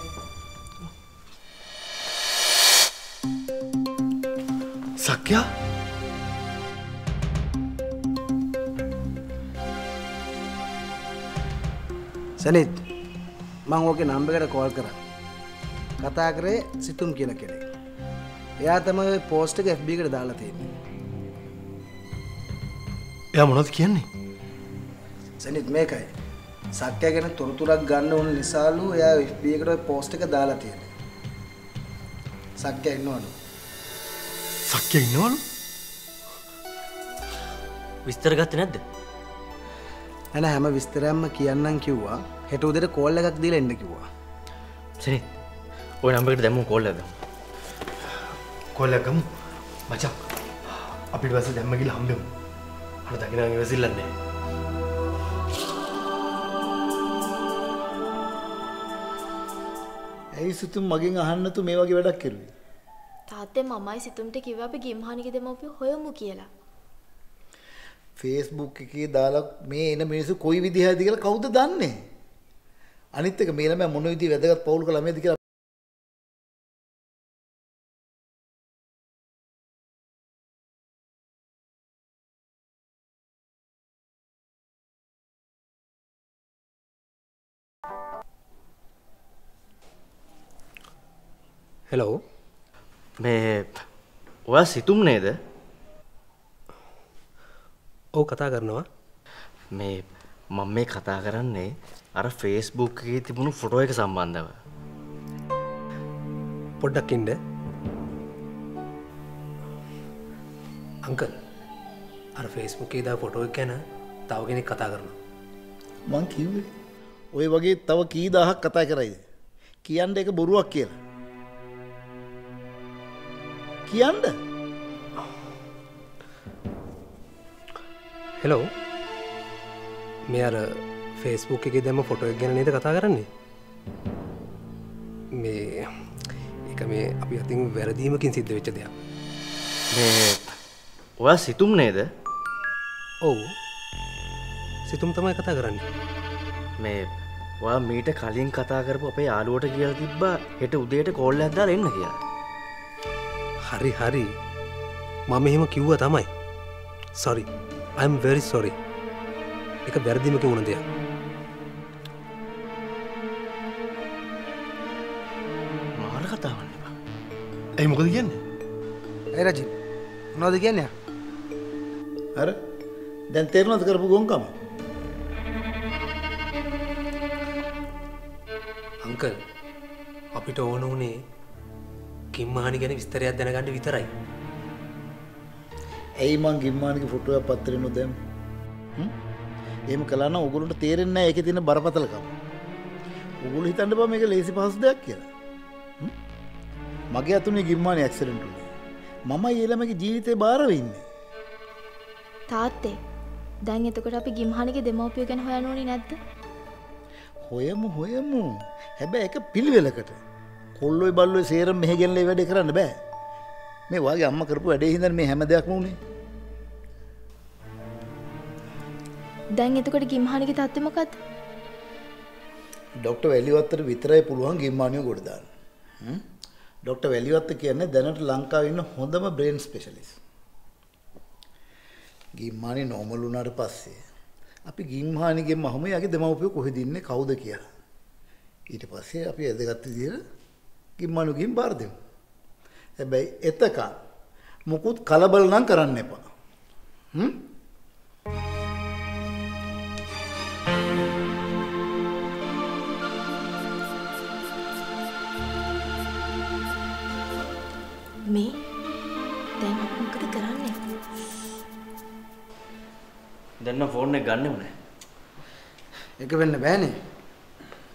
क्या सनीत मांगो के नाम पे कॉल करा कथा करे सितुम की लगे या तम पोस्ट के एफ बी के डाला थे या मनोज किया नहीं सनीत मैं कहे සත්‍ය ගැන තොරතුරක් ගන්න ඕන නිසාලු එයා F B එකට ওই post එක දාලා තියෙනවා. සත්‍ය ඉන්නවලු. සත්‍ය ඉන්නවලු. විස්තර ගත්තේ නැද්ද? නෑ නෑ හැම විස්තරයක්ම කියන්නම් කිව්වා. හෙට උදේට කෝල් එකක් දීලා එන්න කිව්වා. සරි. ওই number එකට දැම්මු කෝල් එක. කෝල් එක ගමු. මචං අපිට වැස්ස දැම්ම කියලා හම්බෙමු. අර දකින්න ඉවසිල්ලන්නේ. ඇයි සිතුම් මගෙන් අහන්න තු මේ වගේ වැඩක් කරුවේ? තාත්තේ මමයි සිතුම්ට කිව්වා අපි ගිම්හානිගේ දෙමව්පිය හොයමු කියලා. Facebook එකේ දාලා මේ එන මිනිස්සු කොයි විදිහයිද කියලා කවුද දන්නේ? අනිත් එක මේ ළමයා මොන විදිහ වැදගත් පෞල්ක ළමයිද කියලා हेलो मैं ओया सितुम नहींद ओ कथा करना मैं मम्मी कथा करने अरे फेसबुक की तिमुनु फोटो एक संबंध है पोड़ा किंडे अंकल अरे फेसबुक की दा फोटो एक है ना ताऊ की ने कथा करना मां क्यों ओए वगे तव की दा कथा कराई कियान दे के बुरुआ केर කියන්න හෙලෝ මේ අර Facebook එකේ දැම්ම ෆොටෝ එක ගැන නේද කතා කරන්නේ මේ ඒක මේ අපි අතින් වැරදීමකින් සිද්ධ වෙච්ච දෙයක් මේ ඔයා සිතුම් නේද ඔව් සිතුම් තමයි කතා කරන්නේ මේ ඔයා මීට කලින් කතා කරපු අපේ යාළුවට කියලා තිබ්බා හෙට උදේට කෝල් එකක් දාලා එන්න කියලා हरी हरी मामे हेम क्यों हुआ था मैं sorry I am very sorry एक बेरदी में क्यों उन्हें दिया मार का था मैंने ऐ मुकद क्या ने ऐ राजीव उन्होंने क्या ने अरे दें तेरना तो कर बुगों काम अंकल अभी तो उन्होंने गिम्मानी के विस्तार देना वितर ऐ माँ गिम्मा की फोटो पत्र एम कला उगुल तेरे एक दिन बरपतल का उगुल ही तंड मेरे लेसी पास दे मगे अतुनी गिम्मा एक्सीडेंट मम्मा ये मे जीवित बार ताते दांगे तो कटापी गिम्हानी के दिमाग पे कन होया नोनी नद होयम होयम हेबे एक पिलवेला कटे කොල්ලොයි බල්ලොයි සේරම මෙහෙ ගෙනලා වැඩේ කරන්න බෑ. මේ වාගේ අම්මා කරපු වැඩේ හින්දා මේ හැම දෙයක්ම උනේ. දැන් එතකොට ගිම්හානිගේ තත්ත්වය මොකද්ද? ડોક્ટર වැලිවත්තට විතරයි පුළුවන් ගිම්හානිය ගොඩ දාන්න. හ්ම්. ડોક્ટર වැලිවත්ත කියන්නේ දැනට ලංකාවේ ඉන්න හොඳම බ්‍රේන් ස්පෙෂලිස්ට්. ගිම්හානිය normal වුණාට පස්සේ අපි ගිම්හානිගෙම අහමු යාගේ දෙමව්පිය කොහෙද ඉන්නේ කවුද කියලා. ඊට පස්සේ අපි එදගත්ත විදියට किम्मानुगीम बार दें ए भाई एतका मुकुट कलबल ना करने पा हम मैं तेरे मुकुट कराने देना फोन ने गाने उन्हें एक बहन ने बहने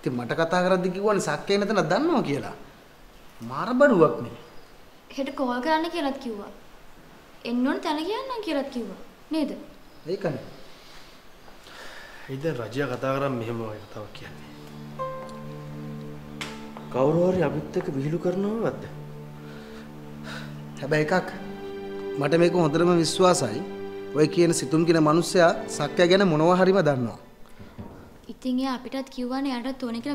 ते मटकाता करा दी कि वो ने साक्के ने तो न दान हो किया ला मार बड़ुवक ने हेड कॉल करने की रत क्यों हुआ इन्होंने तने किया ना की रत क्यों हुआ नहीं तो ये कने इधर राज्य कतागरा मेहम वाले कताव किया ने काउरोहरी अभी तक बिहलु करना हुआ था है बैकाक मटे मेरे को अंदर में विश्वास आई वो एक ये न सितुम की न मानुष्य आ साक्या क्या न मनोवाहरी में दानना इतने आप इतना क्यों हुआ ने यार तो ने कि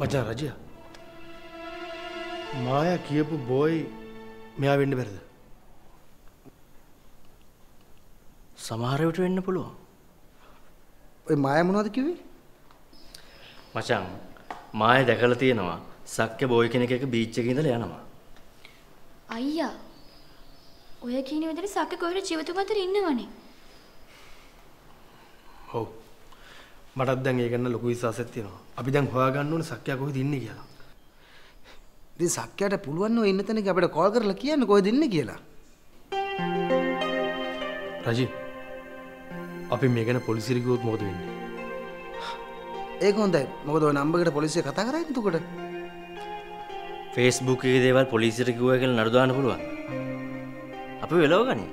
मचा राजिया माया किए पु बॉय मैं आवेंड भर दे समारे उठे वेंड पुलो ये माया मुना तो क्यों ही मचां माया देखा लती है ना माँ साक्के बॉय के ने क्या के बीच चेकिंग तो ले आना माँ आईया ඔය කියන විදිහට සක්ක කොහෙද ජීවතුන් අතර ඉන්නවනේ. ඔව්. මටත් දැන් ඒක ගැන ලොකු විශ්වාසයක් තියෙනවා. අපි දැන් හොයාගන්න ඕනේ සක්කයා කොහෙද ඉන්නේ කියලා. ඉතින් සක්කයාට පුළුවන් නෝ ඉන්න තැනක අපිට කෝල් කරලා කියන්න කොහෙද ඉන්නේ කියලා. රජී. අපි මේ ගැන පොලිසියට ගියොත් මොකද වෙන්නේ? ඒක හොඳයි. මොකද ඔය නම්බර් එකට පොලිසිය කතා කරන්නේ එතකොට. Facebook එකේ දේවල් පොලිසියට කිව්වා කියලා නඩු දාන්න පුළුවන්. අපි වෙලව ගන්නේ.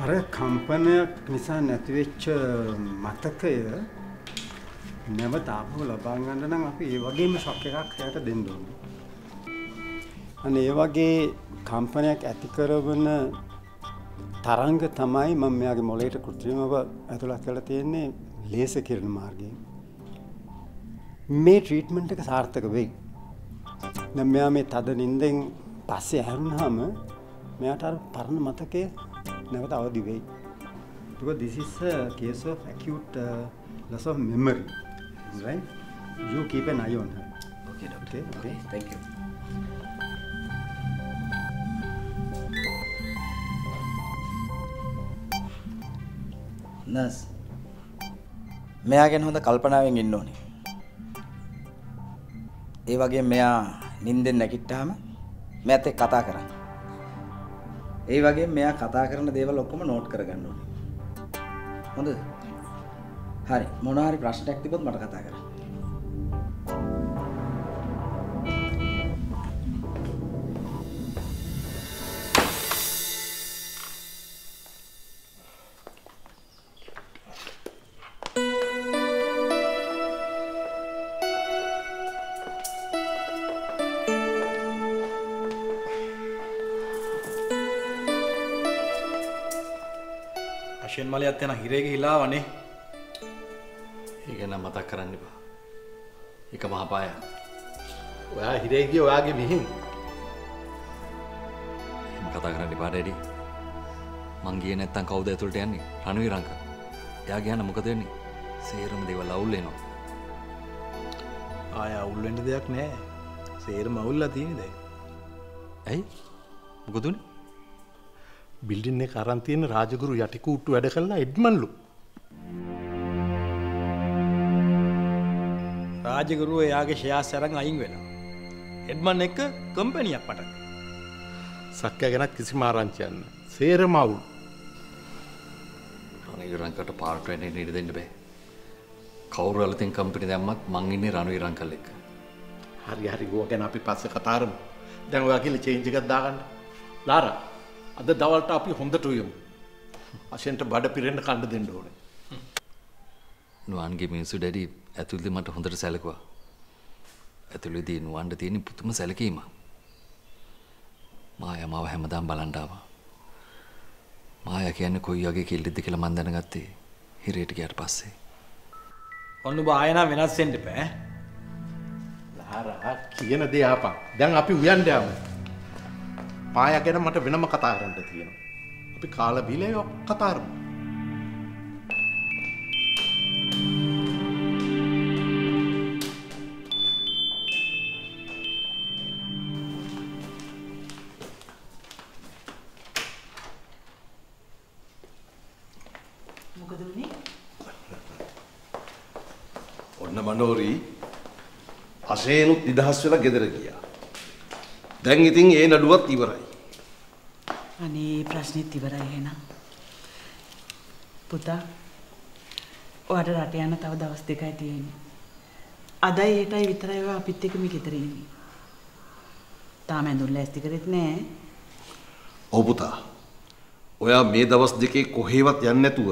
අර කම්පනයක් නිසා නැති වෙච්ච මතකය नेवत आप लगे शॉक दिन ये कंपनिया अतिकन तरंग तमाइ मम्मी आगे मोलेट कुर्तम अतलते ले सकिर मार्गे मे ट्रीटमेंट के सार्थक वे नम्या में तदनिंदे पास हम मैं परन मत के नेवत अवधि वे because this is a case of acute loss of memory. Right? You keep an eye on her. Okay, doctor. Okay, okay. Thank you. Nurse, මෙයාගෙන් හොඳ කල්පනාවෙන් ඉන්න ඕනේ. ඒ වගේ මෙයා නිින්දෙන් නැගිට්ටාම මෙයාත් එක්ක කතා කරන්න. ඒ වගේ මෙයා කතා කරන දේවල් ඔක්කොම නෝට් කරගන්න ඕනේ. හොඳද? හරි මොනවා හරි ප්‍රශ්නයක් තිබුණොත් මට කතා කරන්න. අශෙන් මලියත් යන හිරේගේ හිලාවනේ. ඒකනම් මතක් කරන්න එපා. ඒක මහා පාය. ඔයා හිරේ ගිය ඔයාගේ මිහින්. මම කතා කරන්න එපා ඩැඩි. මං ගියේ නැත්තම් කවුද ඇතුළට යන්නේ? රණවීර අංක. එයා ගියානම් මොකද වෙන්නේ? සේරම දේවල් අවුල් වෙනවා. ආය අවුල් වෙන්න දෙයක් නෑ. සේරම අවුල්ලා තියෙන්නේ දැන්. ඇයි? මොකද උනේ? බිල්ඩින් එකේ කරන් තියෙන රාජගුරු යටි කූට්ටු වැඩ කළා එඩ්මන්ලු. राजगुरु यागे शेयर सरंग आएंगे ना एडमन एक कंपनी आप पटक सक्के गना किसी मारांचन सेर माउल रानी रंग कट पार्ट ट्रेनिंग नीड देने बे खाओ रल तीन कंपनी दे अम्मत मांगी ने रानी रंग का लेक हरी हरी वो क्या नापी पास से कतारम दें वो आखिर चेंज कर दागन लारा अदर दावल टापी होंडा टूयम अशें ट बड़ा पिरेंड कांड दें डोरे नुआंगे मिन्सु डैडी ඇතුළේ මට හොඳට සැලකුවා. ඇතුළේදී නුවන්ට තියෙන පුදුම සැලකීම. මායා මාව හැමදාම බලන් ආවා. මායා කියන්නේ කොයි වගේ කෙල්ලෙක්ද කියලා මම දැනගත්තේ හිරේට ගියාට පස්සේ. ඔන්න ඔබ ආයෙ නම් වෙනස් වෙන්න එපා. ලහරා කියන දේ ආපන්. දැන් අපි උයන් ඩෑම. පායා ගැන මට වෙනම කතා කරන්න තියෙනවා. අපි කාලා බීලා ඒක කතා කරමු. मनोरी अशेनु निदहस्वला ගෙදර ගියා. දැන් ඉතින් ඒ නඩුවත් ඉවරයි. අනේ ප්‍රශ්නෙත් ඉවරයි එහෙනම්. පුතා ඔයාට රට යන තව දවස් දෙකයි තියෙන්නේ. අදයි හෙටයි විතරයි ඔයා අපිත් එක්ක මේ ගෙදර ඉන්නේ. තාම ඇඳුම් ලෑස්ති කරෙත් නෑ. ඔව් පුතා. ඔයා මේ දවස් දෙකේ කොහෙවත් යන්නේ නැතුව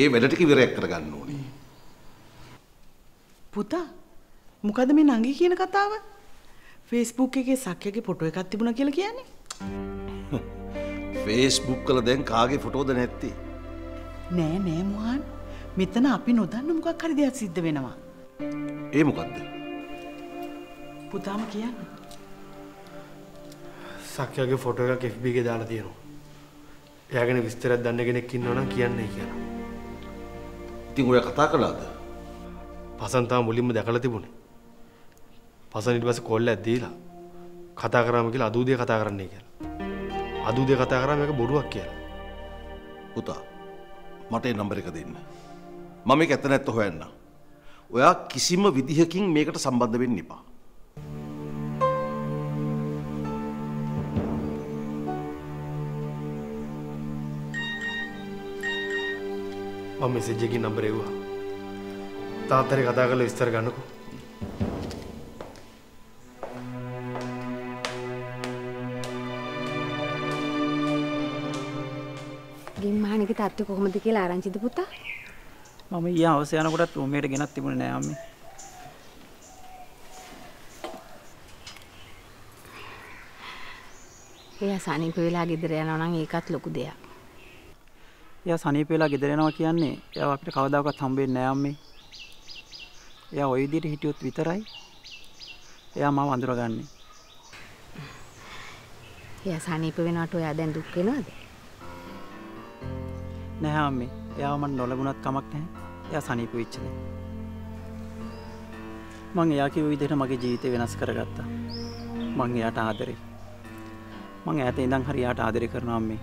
ඒ වැඩ ටික ඉවරයක් කරගන්න ඕනේ. පුතා මොකද මේ නංගි කියන කතාව? Facebook එකේ සක්කගේ ෆොටෝ එකක් තිබුණා කියලා කියන්නේ? Facebook වල දැන් කාගේ ෆොටෝද නැත්තේ? නෑ නෑ මුවන්. මෙතන අපි නොදන්න මොකක් හරි දෙයක් සිද්ධ වෙනවා. ඒ මොකද්ද? පුතාම කියන්න. සක්කියගේ ෆොටෝ එකක් F B එකේ දාලා තියෙනවා. එයා ගැන විස්තරයක් දන්න කෙනෙක් ඉන්නවනම් කියන්නේ කියලා. ඉතින් ඔයා කතා කළාද? පසන් තාම මුලින්ම දැකලා තිබුණේ. පසන් ඊට පස්සේ කෝල් එකක් දීලා කතා කරාම කියලා අදූදේ කතා කරන්නයි කියලා. අදූදේ කතා කරාම මේක බොරුවක් කියලා. පුතා මට ඒ නම්බර් එක දෙන්න. මම මේක ඇත්ත නැත්ත හොයන්න. ඔයා කිසිම විදිහකින් මේකට සම්බන්ධ වෙන්න එපා. මම මෙසේජ් එකේ නම්බරේ වුණා. තාත්තට කතා කරලා විස්තර ගන්නකෝ. ගෙම්මහණිගේ තාත්තු කොහොමද කියලා ආරංචිද පුතා? මම ඊය අවශ්‍ය යනකොටත් රූමේට ගෙනත් තිබුණේ නෑ අම්මේ. එයා සනීප වෙලා ගෙදර යනවා නම් ඒකත් ලොකු දෙයක්. එයා සනීප වෙලා ගෙදර යනවා කියන්නේ එයා අපිට කවදාකවත් හම්බෙන්නේ නෑ අම්මේ. එයා ওই විදිහට හිටියොත් විතරයි එයා මාව අඳුරගන්නේ. එයා සනීප වෙනකොට ඔයා දැන් දුක් වෙනවද? නෑ අම්මේ. එයා මන් නොලගුණත් කමක් නැහැ. එයා සනීප වෙච්ච දේ. මං එයා කිව්ව විදිහට මගේ ජීවිතේ වෙනස් කරගත්තා. මං එයාට ආදරේ. මං ඈත ඉඳන් හරි එයාට ආදරේ කරනවා අම්මේ.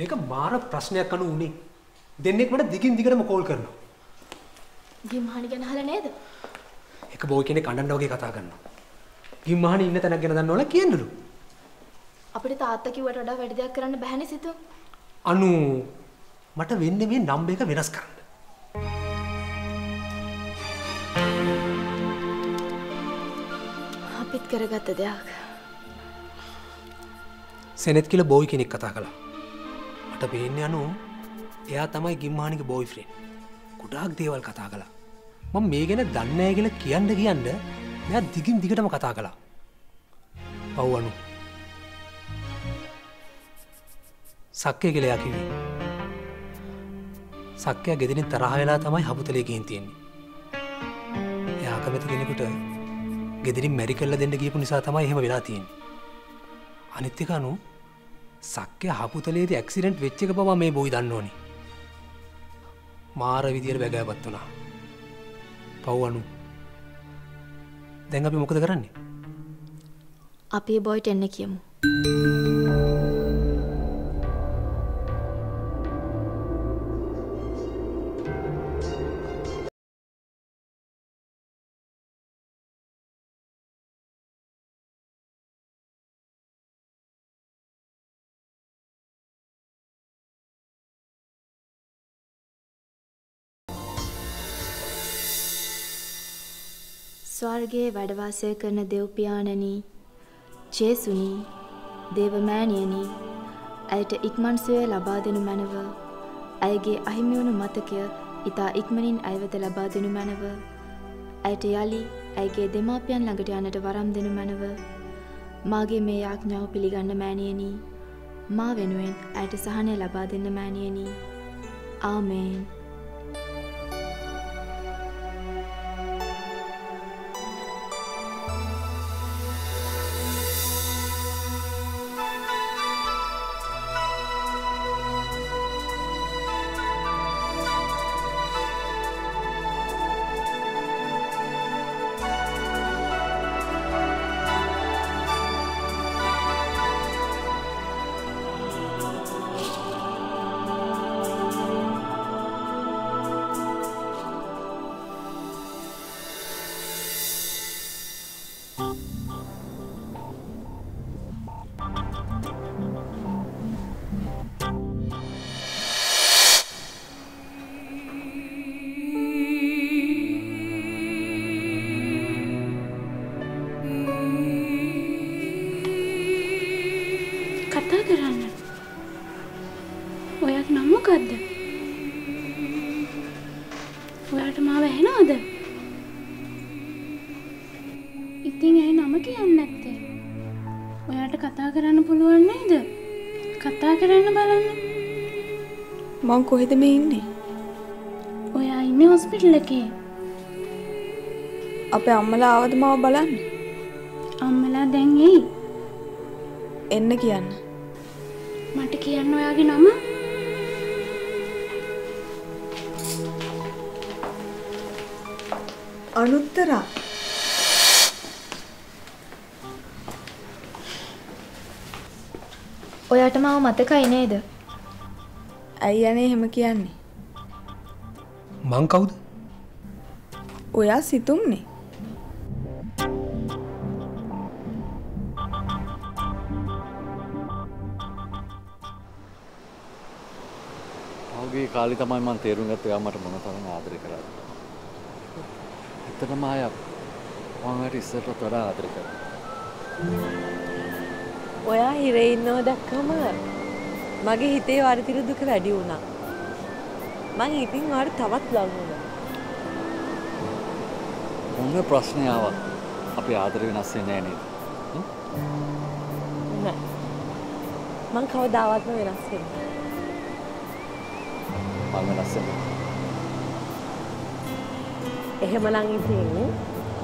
මේක මාර ප්‍රශ්නයක් අනු උනේ. දෙන්නෙක් මට දිගින් දිගටම කෝල් කරනවා. ගිම්හානි ගැන අහලා නේද? එක බෝයි කෙනෙක් අඬන වගේ කතා කරනවා. ගිම්හානි ඉන්න තැනක් ගැන දන්නවල කියන්නලු. අපිට තාත්තා කිව්වට වඩා වැඩි දෙයක් කරන්න බැහැනේ සිතෝ. අනු මට වෙන්නේ මේ නම්බර් එක වෙනස් කරන්න. අපිත් කරගත්ත දෙයක්. සෙනෙත් කියලා බෝයි කෙනෙක් කතා කළා. මට පේන්නේ අනු එයා තමයි ගිම්හානිගේ බොයිෆ්‍රෙන්ඩ්. ගොඩාක් දේවල් කතා කළා. මම මේ ගැන දන්නේ නැහැ කියලා කියන්න කියන්න මෙයා දිගින් දිගටම කතා කළා. පව් අනු. සක්කේ කියලා එයා කිව්වේ. සක්කේ ගෙදරින් තරහ වෙලා තමයි හපුතලේ ගිහින් තියෙන්නේ. එයා කැමති කෙනෙකුට ගෙදරින් මැරි කරලා දෙන්න ගියපු නිසා තමයි එහෙම වෙලා තියෙන්නේ. අනිත් එක අනු සක්කේ හපුතලේදී ඇක්සිඩන්ට් වෙච්ච එක බව මේ බොයි දන්නෝනේ. මාර විදියට වැගෑපත් වුණා. පව් අනු. දැන් අපි මොකද කරන්නේ? අපි බොයිට එන්න කියමු. ස්වර්ගයේ වැඩ වාසය කරන දෙව් පියාණනි, ජේසුනි, දේවමෑණියනි, ඇයට ඉක්මන් සුවය ලබා දෙනු මැනව. ඇයගේ අහිමි වුණු මතකය ඉතා ඉක්මනින් ඇය වෙත ලබා දෙනු මැනව. ඇයට යලි ඇයගේ දෙමාපියන් ළඟට යන්නට වරම් දෙනු මැනව. මාගේ මේ යාඥාව පිළිගන්න මෑණියනි. මා වෙනුවෙන් ඇයට සහනය ලබා දෙන්න මෑණියනි. ආමේන්. මම කියන්නේ නැත්තේ. ඔයාට කතා කරන්න පුළුවන් නේද? කතා කරන්න බලන්න. මං කොහෙද මේ ඉන්නේ? ඔයා ඉන්නේ හොස්පිටල් එකේ. අපේ අම්මලා ආවද මාව බලන්න? අම්මලා දැන් එයි. එන්න කියන්න. මට කියන්න ඔයාගේ නම? अनुत्तरा ඔයාට මාව මතකයි නේද? ඇයි අනේ එහෙම කියන්නේ? මං කවුද? ඔයා සිතුම්නේ. ඔහුගේ කාලේ තමයි මං තේරුම් ගත්තේ ඔයා මට මොන තරම් ආදරේ කරාද. तमाया वहाँ रिसर्च तो थोड़ा आदर कर ओया हीरेइनो दक्कम मगे हिते वार तिरु दुख වැඩි වුණා මං ඉතින් වාර තවත් ලඟ වුණා මොන ප්‍රශ්නේ ආවා අපි ආදර වෙනස් වෙන්නේ නැහැ නේද නෑ මං කවදාවත් වෙනස් වෙන්නේ මම වෙනස් වෙන්නේ එහෙමනම් ඉතින්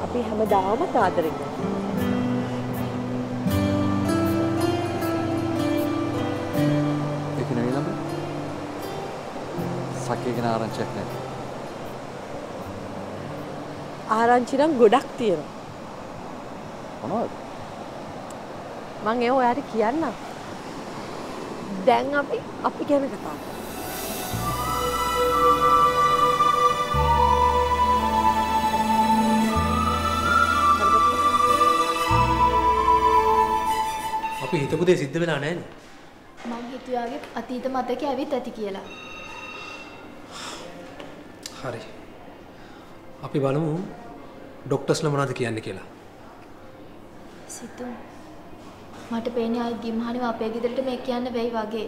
අපි හැමදාම ආදරේ කරමු. ඒක නෙවෙයි ළමයි. සකේගෙන ආරංචියක් නැහැ. ආරංචි නම් ගොඩක් තියෙනවා. මොනවද? මම ඒක ඔයාලට කියන්නම්. දැන් අපි අපි ගැන කතා කරමු. අපි හිතපු දේ සිද්ධ වෙලා නැහැ නේ මං හිතුවාගේ අතීත මතකේ ඇවිත් ඇති කියලා හරි අපි බලමු ડોක්ටර්ස්ලා මොනවද කියන්නේ කියලා සිතු මට පේන්නේ ආයි ගිම්හානිව අපේ ගෙදරට මේක කියන්න බැයි වගේ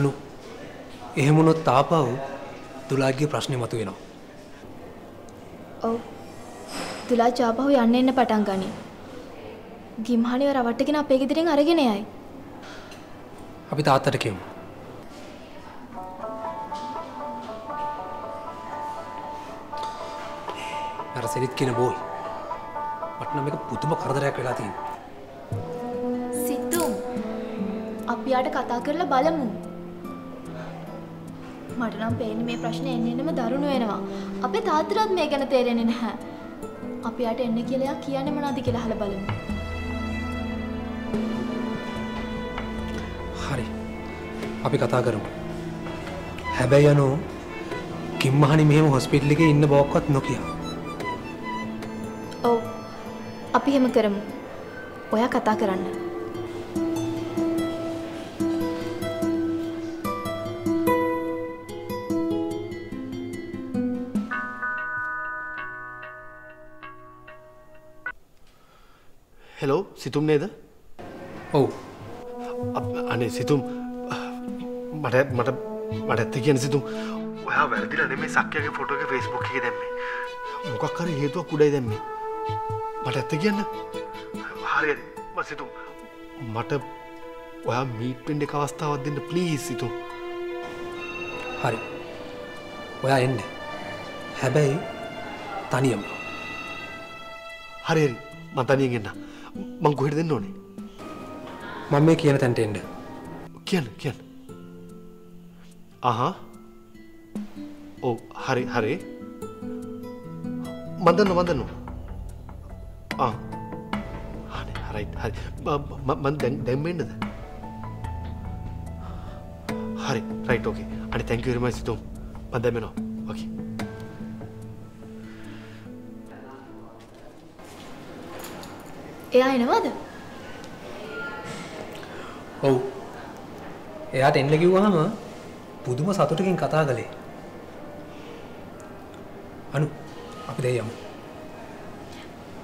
අනු එහෙම වුණොත් තාපව තුලාගේ ප්‍රශ්නේ මතුවෙනවා ඔව් तुला चापहु යන්න පටන් ගනි. ගිම්හානිව රවට්ටගෙන අපේ ගෙදරින් අරගෙන යයි. අපි තාත්තට කියමු. අර සෙරිත් කියන බෝයි. මට නම් මේක පුදුම කරදරයක් වෙලා තියෙනවා. සිතුම් අපි යාට කතා කරලා බලමු. මට නම් පේන්නේ මේ ප්‍රශ්නේ එන්න එන්නම දරුණු වෙනවා. අපේ තාත්තටත් මේ ගැන තේරෙන්නේ නැහැ. අපි යාට එන්න කියලා කියන්නේ මොනවද කියලා අහලා බලමු. හරි. අපි කතා කරමු. හැබැයි අනෝ කිම්මහනි මෙහෙම හොස්පිටල් එකේ ඉන්න බවක්වත් නොකිය. ඔව්. අපි එහෙම කරමු. ඔයා කතා කරන්න. हेलो सितुम नेद ओ अने सितुम मटे मटे मटे तिकियन सितुम ඔයා වැරදිලා නෙමෙයි සක්කියගේ ෆොටෝ එක Facebook එකේ දැම්මේ මොකක් හරි හේතුවක් උඩයි දැම්මේ මට ඇත්ත කියන්න හරියද මම සිතුම් මට ඔයා මීට් වෙන්න එක අවස්ථාවක් දෙන්න ප්ලීස් සිතුම් හරි ඔයා එන්න හැබැයි තනියම හරි මම තනියෙන් එන්න මං කොහෙද දෙන්න ඕනේ මම මේ කියන තැනට එන්න කියන්න කියන්න අහහ ඔව් හරි හරි මම දන්නවා මම දන්නවා ආ හරි හරි හරි මම දැන් දැන් මෙන්නද හරි රයිට් ඕකේ අනේ thank you very much සිතුම් මම දැන් මෙනවා ඕකේ එයානවද? ඔව්. එයාට එන්න කිව්වහම පුදුම සතුටකින් කතා කළේ. අනු අපි දැන් යමු.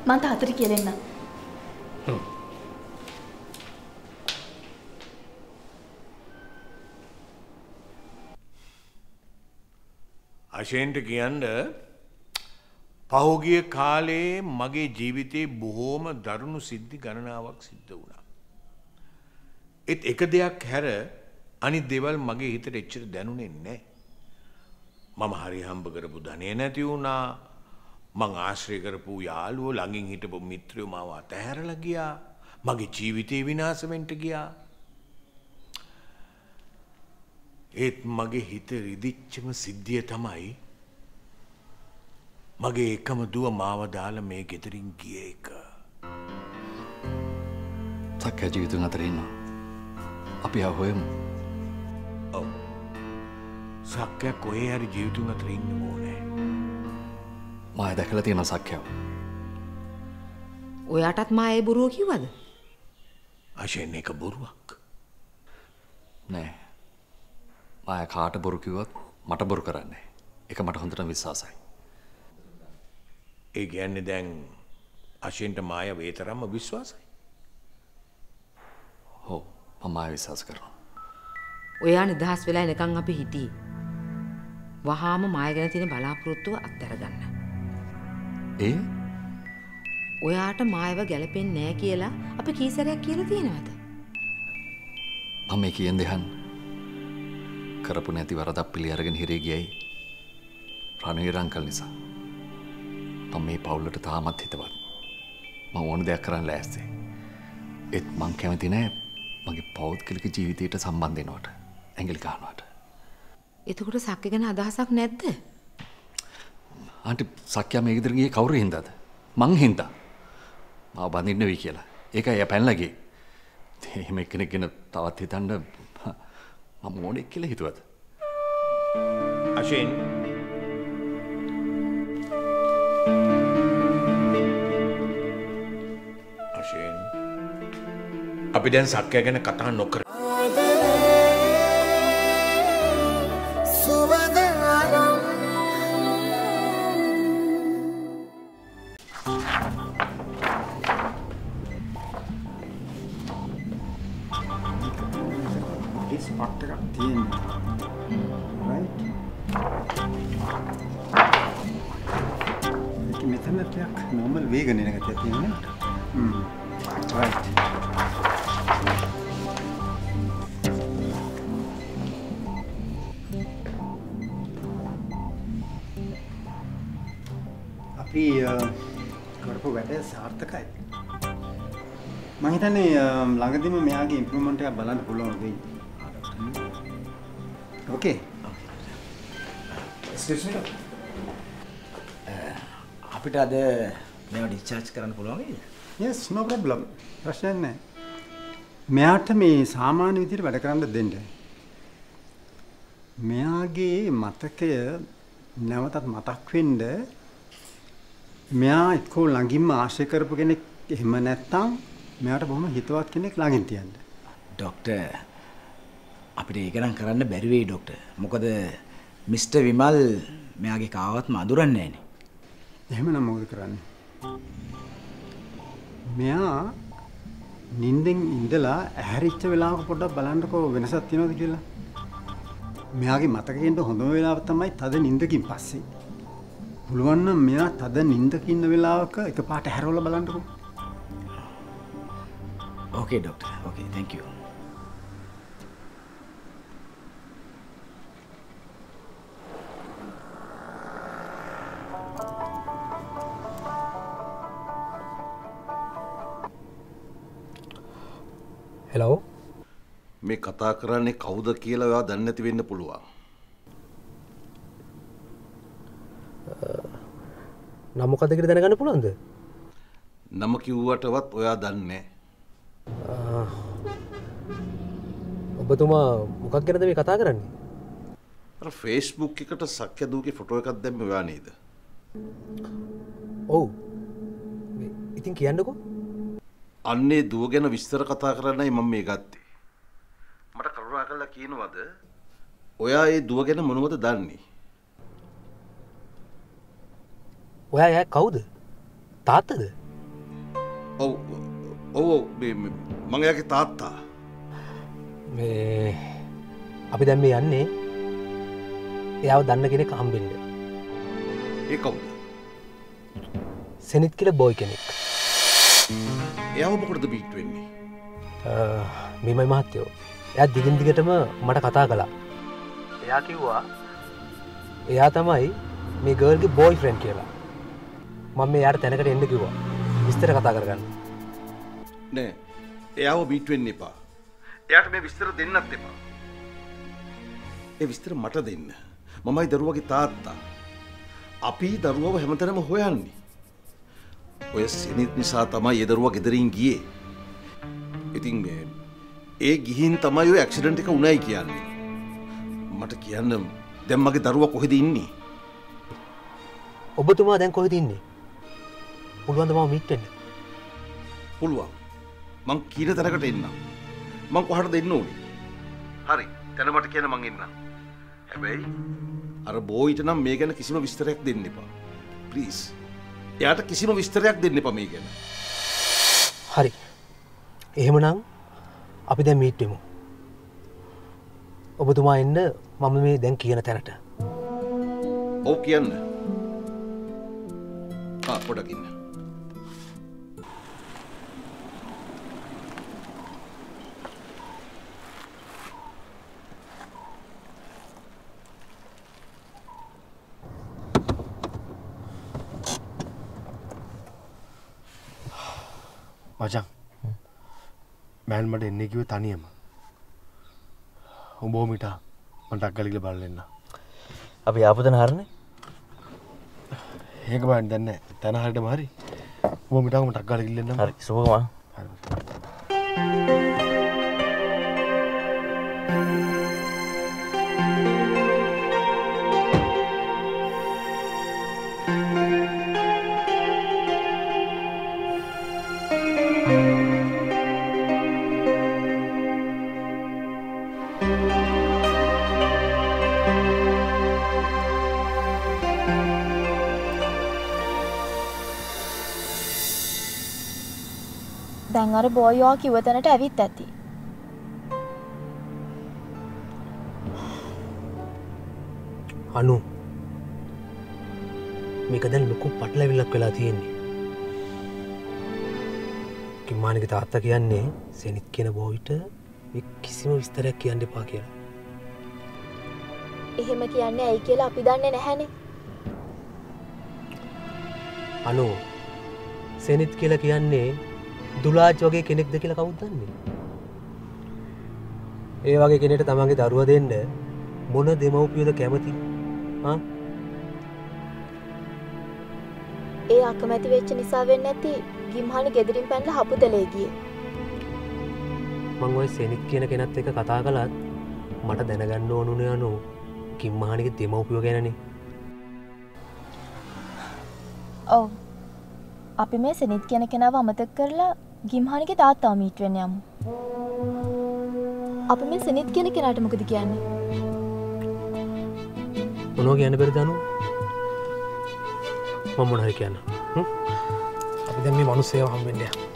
මම තාත්තට කියලා එන්න. හ්ම්. අශෙන්ට කියන්න පහුගිය කාලේ මගේ ජීවිතේ බොහෝම දරුණු සිද්ධි ගණනාවක් සිද්ධ වුණා. ඒත් එක දෙයක් හැර අනිත් දේවල් මගේ හිතට එච්චර දැනුනේ නැහැ. මම හරි හම්බ කරපු ධනෙ නැති වුණා. මං ආශ්‍රය කරපු යාළුවෝ ළඟින් හිටපු මිත්‍රයෝ මාව අතහැරලා ගියා. මගේ ජීවිතේ විනාශ වෙන්න ගියා. ඒත් මගේ හිත රිදිච්චම සිද්ධිය තමයි मगे एकम दुआ मावा दाल में गिदरिंगी एक थक्के जीवित न तरीना अपिया होएम ओ साक्या कोई यार जीवित न तरीन मोने माय देखला तीना साक्या वो याटात माय बुरो की वाद अशे ने का बुरुवाक ने माय खाट बुरो की वाद मटा बुरो कराने एका मटा हंतना विश्वास है एक यानी दें अशेंट माया वेतरा में विश्वास है हो हम माया विश्वास कर रहा हूँ वो यानी दास वेला निकांगा पे हिटी वहाँ हम माया करने तीने बाला प्रोत्तो अत्तर गन्ना ए वो यार टा माया वा गैले पेन नया किया ला अपे किसे रे किया रहती है ना वाता हम एक ही यंदेहन करपुन्यती वारा दाप पिलियार गन हिरे गया ही रानी रंकल निसा तम्मी पावलट था मत हितवाद माँ ओन देख करान लैसे इत माँ क्या में तीना है माँगे पावत के लिए जीवित इटा संबंध देना वाट एंगल कहना वाट इतु कोटा साक्के का ना आधा साक नेत्ते आंटी साक्या में इधर ये काउरे हिंदा था माँग हिंदा माँ बांधी ने भी किया ला एक आया पहन लगी ते हमें किन्ह किन्ह तावत हितान ना माँ ओन एक किले हितवाद अशेन අපි දැන් සක්කයා ගැන කතා නොකර लागत ही में मैं आगे इम्प्रूवमेंट या बलान बोला हो गई। ओके। स्टेशन का। आप इटा दे मैं डिस्चार्ज करने बोला होगी। यस नो प्रॉब्लम प्रश्न नहीं। मैं आठ में सामान्य विधि बड़े कराने दें जाए। मैं आगे माता के नवतात माता क्विंडे मैं इसको लंगी में आशे कर पुके ने हिमनेता मैं आटा बहुमत हितवाद के निक लागें थियाँ ने डॉक्टर अपने एक रंग कराने बैरुवे ही डॉक्टर मुकदे मिस्टर विमल मैं आगे कावत माधुरन नहीं ने यह मैं ना मुकदे कराने मैं आ निंदिंग इंदला हर इच्छा विलाव को पड़ा बलांड को विनसात तीनों दिखेला मैं आगे माता के इंदो होंदो में विलाव तमाई तादे निंद की पासी भुलवाना मैं आ तादे निंद की इंदो विलाव का एक पाठ हरोला बलांड को okay doctor okay thank you hello मैं कथा करने कौद कियला वा दन्नत वेन्न पुलुवा ना मोकद किर දැනගන්න පුළුවන්ද නම කිව්වටවත් ඔයා දන්නේ ඔබ තුමා මොකක් ගැනද මේ කතා කරන්නේ? අර Facebook එකට සක්ය දූගේ ෆොටෝ එකක් දැම්මේ ඔයා නේද? ඔව්. මේ ඉතින් කියන්නකෝ. අන්නේ දුව ගැන විස්තර කතා කරන්නයි මම මේ ගත්තේ. මට කරුණාකරලා කියනවද ඔයා ඒ දුව ගැන මොනවද දන්නේ? ඔයා එයා කවුද? තාත්තද? ඔව්. ඔව් මේ මම එයාගේ තාත්තා. මේ අපි දැන් මේ යන්නේ එයාව දන්න කෙනෙක් හම්බෙන්න. ඒ කවුද? සෙනිත් කියලා බොයි කෙනෙක්. එයාම මොකටද බීට් වෙන්නේ? මේමයි මහත්තයෝ. එයා දිගින් දිගටම මට කතා කළා. එයා කිව්වා එයා තමයි මේ ගර්ල්ගේ බොයිෆ්‍රෙන්ඩ් කියලා. මම මෙයාට තැනකට එන්න කිව්වා. විස්තර කතා කරගන්න. නෑ. එයාව බීට් වෙන්න එපා. එයාට මේ විස්තර දෙන්නත් එපා. ඒ විස්තර මට දෙන්න. මමයි දරුවගේ තාත්තා. අපි දරුවව හැමතැනම හොයන්නේ. ඔය සිනිත් නිසා තමයි ඒ දරුවා ගෙදරින් ගියේ. ඉතින් මේ ඒ ගිහින් තමයි ඔය ඇක්සිඩන්ට් එක උනායි කියන්නේ. මට කියන්න දැන් මගේ දරුවා කොහෙද ඉන්නේ? ඔබතුමා දැන් කොහෙද ඉන්නේ? පුළුවන් ද මම මීට් වෙන්න? පුළුවන්. මං කීන තැනකට එන්නම්. මං කොහටද එන්න ඕනේ? හරි. දැන් මට කියන්න මං එන්නම්. හැබැයි අර බෝයිට නම් මේ ගැන කිසිම විස්තරයක් දෙන්න එපා. ප්ලීස්. එයාට කිසිම විස්තරයක් දෙන්න එපා මේ ගැන. හරි. එහෙමනම් අපි දැන් මීට් වෙමු. ඔබතුමා එන්න මම මේ දැන් කියන තැනට. ඔව් කියන්න. ආ පොඩක් ඉන්න. මචං මෑන් මට එන්නේ කිව්වේ තනියම. උඹෝ මිටා මට අක්කලි කියලා බලන්න. අපි ආපදන හරනේ. ඒක බලන්න දැන් නෑ. තන හරියටම හරි. උඹෝ මිටාව මට අක්කලි කියලා ඉන්නම. හරි. සුබම. හරි. අර බෝයෝ කිව්වතනට ඇවිත් ඇති. අනු මේක දැන් ලොකු පටලැවිල්ලක් වෙලා තියෙන්නේ. කිමාණිගේ තාත්තා කියන්නේ සෙනිත් කියන බෝයිට මේ කිසිම විස්තරයක් කියන්න එපා කියලා. එහෙම කියන්නේ ඇයි කියලා අපි දන්නේ නැහනේ. අනු සෙනිත් කියලා කියන්නේ දුලාජ් වගේ කෙනෙක්ද කියලා කවුද දන්නේ? ඒ වගේ කෙනෙක්ට තමන්ගේ දරුවා දෙන්න මොන දෙමව්පියද කැමති? ආ? ඒ අකමැති වෙච්ච නිසා වෙන්නේ නැති ගිම්හානි ගෙදරින් පැනලා හපුතලේ ගියේ. මම ওই සෙනිත් කියන කෙනත් එක්ක කතා කළාත් මට දැනගන්න ඕනුනේ අනෝ ගිම්හානිගේ දෙමව්පියෝ ගැනනේ. ඔව්. අපි මේ සෙනිත් කියන කෙනාව අමතක කරලා ගිම්හානිගේ තාත්තාව මීට් වෙන්න යමු. අපි මේ සෙනිත් කියන කෙනාට මොකද කියන්නේ? මොනෝ කියන්න බැරිද අනු? මම මොන හරි කියන්න. හ්ම්. අපි දැන් මේ මිනිස්සයව හම්බෙන්න යමු.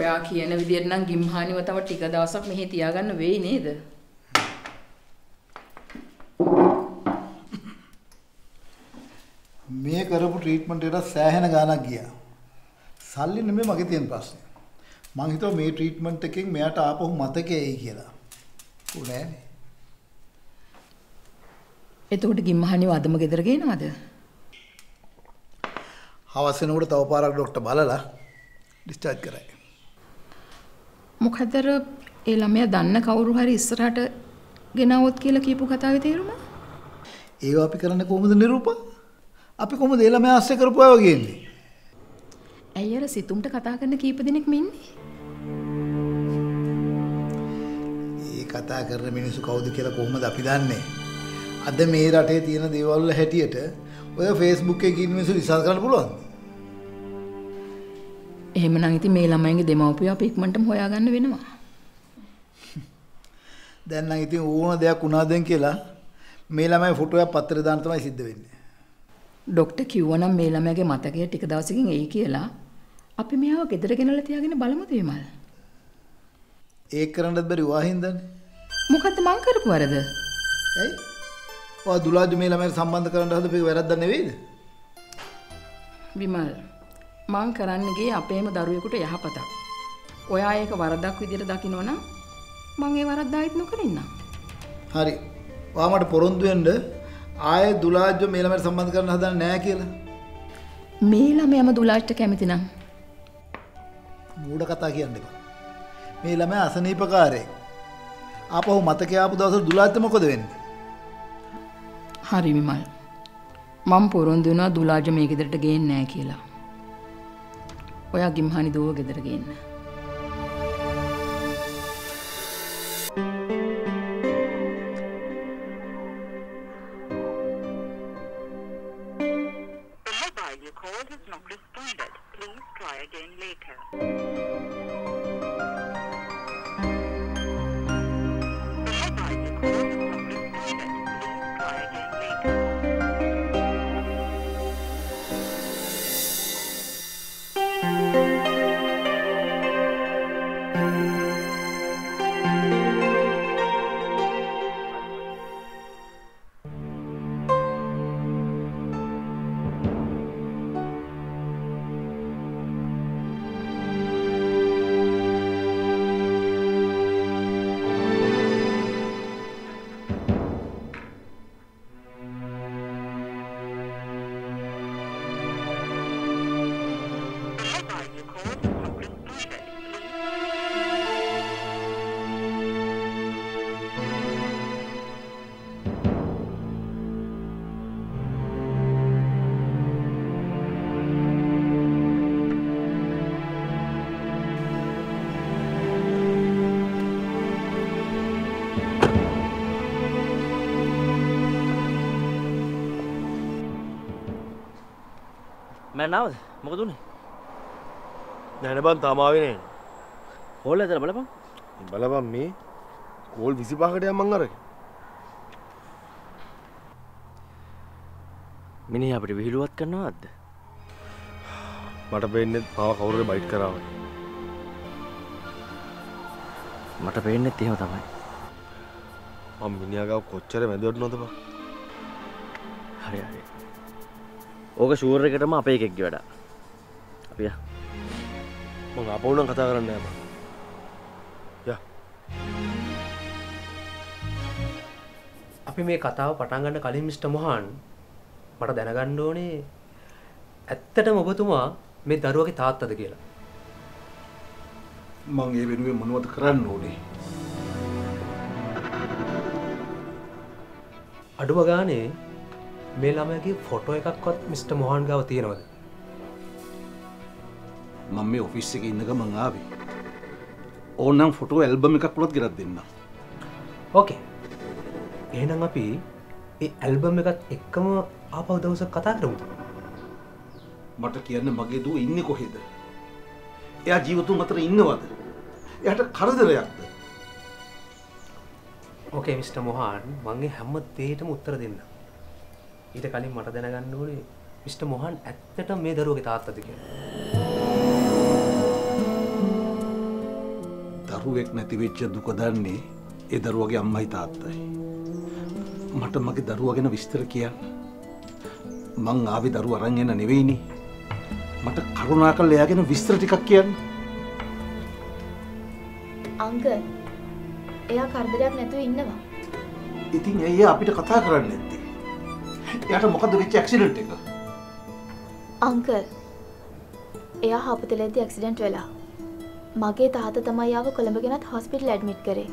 ඔයා කියන විදියට නම් ගිම්හානිව තව ටික දවසක් මෙහි තියාගන්න වෙයි නේද? මේ කරපු ට්‍රීට්මන්ට් එකට සෑහෙන ගාණක් ගියා. සල්ලි නෙමෙයි මගේ තියෙන ප්‍රශ්නේ. මං හිතුවා මේ ට්‍රීට්මන්ට් එකෙන් මෙයාට ආපහු මතකෙයි කියලා. උනේ නෑ. එතකොට ගිම්හානිව අදම ගෙදර ගේනවද? හවස වෙනකොට තව පාරක් ડોක්ටර් බලලා ඩිස්චාර්ජ් කරයි. මොකදර ඒ ළමයා දන්න කවුරු හරි ඉස්සරහට ගෙනවොත් කියලා කියපු කතාවේ තේරුම? ඒව අපි කරන්නේ කොහොමද නිරූපා? අපි කොහොමද ඒ ළමයා ආශ්‍රය කරපු අය වගේ ඉන්නේ? ඇයි අර සිතුම්ට කතා කරන කීප දෙනෙක් මෙන්නේ? ඒ කතා කරන මිනිස්සු කවුද කියලා කොහොමද අපි දන්නේ? අද මේ රටේ තියෙන දේවල් වල හැටියට ඔය Facebook එකේ කියන මිනිස්සු විශ්වාස කරන්න පුළුවන්ද? එහෙමනම් ඉතින් මේ ළමයින්ගේ දෙමව්පියෝ අපි ඉක්මනටම හොයාගන්න වෙනවා. දැන් නම් ඉතින් ඕන දෙයක් උනාද කියලා මේ ළමයි ෆොටෝ එකක් පත්‍රේ දාන්න තමයි සිද්ධ වෙන්නේ. ડોක්ටර් කිව්වනම් මේ ළමයාගේ මතකය ටික දවසකින් එයි කියලා. අපි මෙයාව ගෙදර ගෙනල්ලා තියාගෙන බලමුද විමල්? ඒක කරන්නත් බැරි වාහින්දනේ. මොකද්ද මං කරපු වරද? ඇයි? ඔය දුලාජ් මේ ළමයට සම්බන්ධ කරන්න හදපේ වැරද්දක් නෙවෙයිද? විමල් මං කරන්න ගියේ අපේම දරුවෙකුට යහපතක්. ඔයා ඒක වරදක් විදියට දකින්නවනම් මං ඒ වරද්ද ආයෙත් නොකර ඉන්නම්. හරි. ඔයා මට පොරොන්දු වෙන්න ආයෙ දුලාජ් මේ ළමයට සම්බන්ධ කරන්න හදන්නේ නැහැ කියලා. මේ ළමයාම දුලාජ්ට කැමති නම් මූඩ කතා කියන්න එපා. මේ ළමයා අසනීපකාරයෙක්. ආපහු මතකේ ආපු දවසට දුලාත් මොකද වෙන්නේ? හරි විමල්. මම පොරොන්දු වුණා දුලාජ මේ ගෙදරට ගේන්නේ නැහැ කියලා. ඔයා ගිම්හානි දුව ගෙදර ගේන්න. The mobile you called has not responded. Please try again later. नाव मोकदू नैनबन तमावे ने कोल अदर बलबम बलबम मी कोल විසිපහකට යම් මං අරගෙන මිනිහ අපිට විහිළුවක් කරනවද මට වෙන්නේ පාව කවුරුද බයිට් කරාවද මට වෙන්නේ තේම තමයි මම මිනිහා ගාව කොච්චර වැදගත් නෝද බා හරි හරි ඕක ෂුවර් එකටම අපේ එකෙක්ගේ වැඩ. අපි යා. මං ආපහු නම් කතා කරන්න නෑ මං. යා. අපි මේ කතාව පටන් ගන්න කලින් මිස්ටර් මොහාන් මට දැනගන්න ඕනේ ඇත්තටම ඔබතුමා මේ දරුවගේ තාත්තද කියලා. මං ඒ වෙනුවෙන් මොනවද කරන්න ඕනේ? අඩුව ගානේ මේ ළමයාගේ ෆොටෝ එකක්වත් මිස්ටර් මොහාන් ගාව තියෙනවද? මම මේ ඔෆිස් එකේ ඉන්න ගමන් ආවේ. ඕනනම් ෆොටෝ ඇල්බම් එකක් උලත් ගෙනත් දෙන්නම්. ඕකේ. එහෙනම් අපි මේ ඇල්බම් එකත් එක්කම ආපහු දවසක් කතා කරමුද? මට කියන්න මගේ දුව ඉන්නේ කොහෙද? එයා ජීවතුන් අතර ඉන්නවද? එයාට කරදරයක්ද? ඕකේ මිස්ටර් මොහාන් මම හැම දෙයකටම උත්තර දෙන්නම්. ඊට කලින් මට දැනගන්න ඕනේ මිස්ටර් මොහාන් ඇත්තටම මේ දරුවගේ තාත්තද කියලා. දරුවෙක් නැති වෙච්ච දුක දන්නේ ඒ දරුවගේ අම්මයි තාත්තයි. මට මගේ දරුවා ගැන විස්තර කියන්න. මං ආවේ දරුවා අරන් එන්න නෙවෙයිනේ. මට කරුණාකරලා එයා ගැන විස්තර ටිකක් කියන්න. අංකල් එයා කරදරයක් නැතුව ඉන්නවා. ඉතින් ඇයි අපිට කතා කරන්නේ නැත්තේ? यार මොකද වෙච්ච ඇක්සිඩන්ට් එක? අංකල් එයා හපතලෙද්දි ඇක්සිඩන්ට් වෙලා. මගේ තාත්තා තමයි ආව කොළඹ ගෙනත් හොස්පිටල් ඇඩ්මිට් කරේ.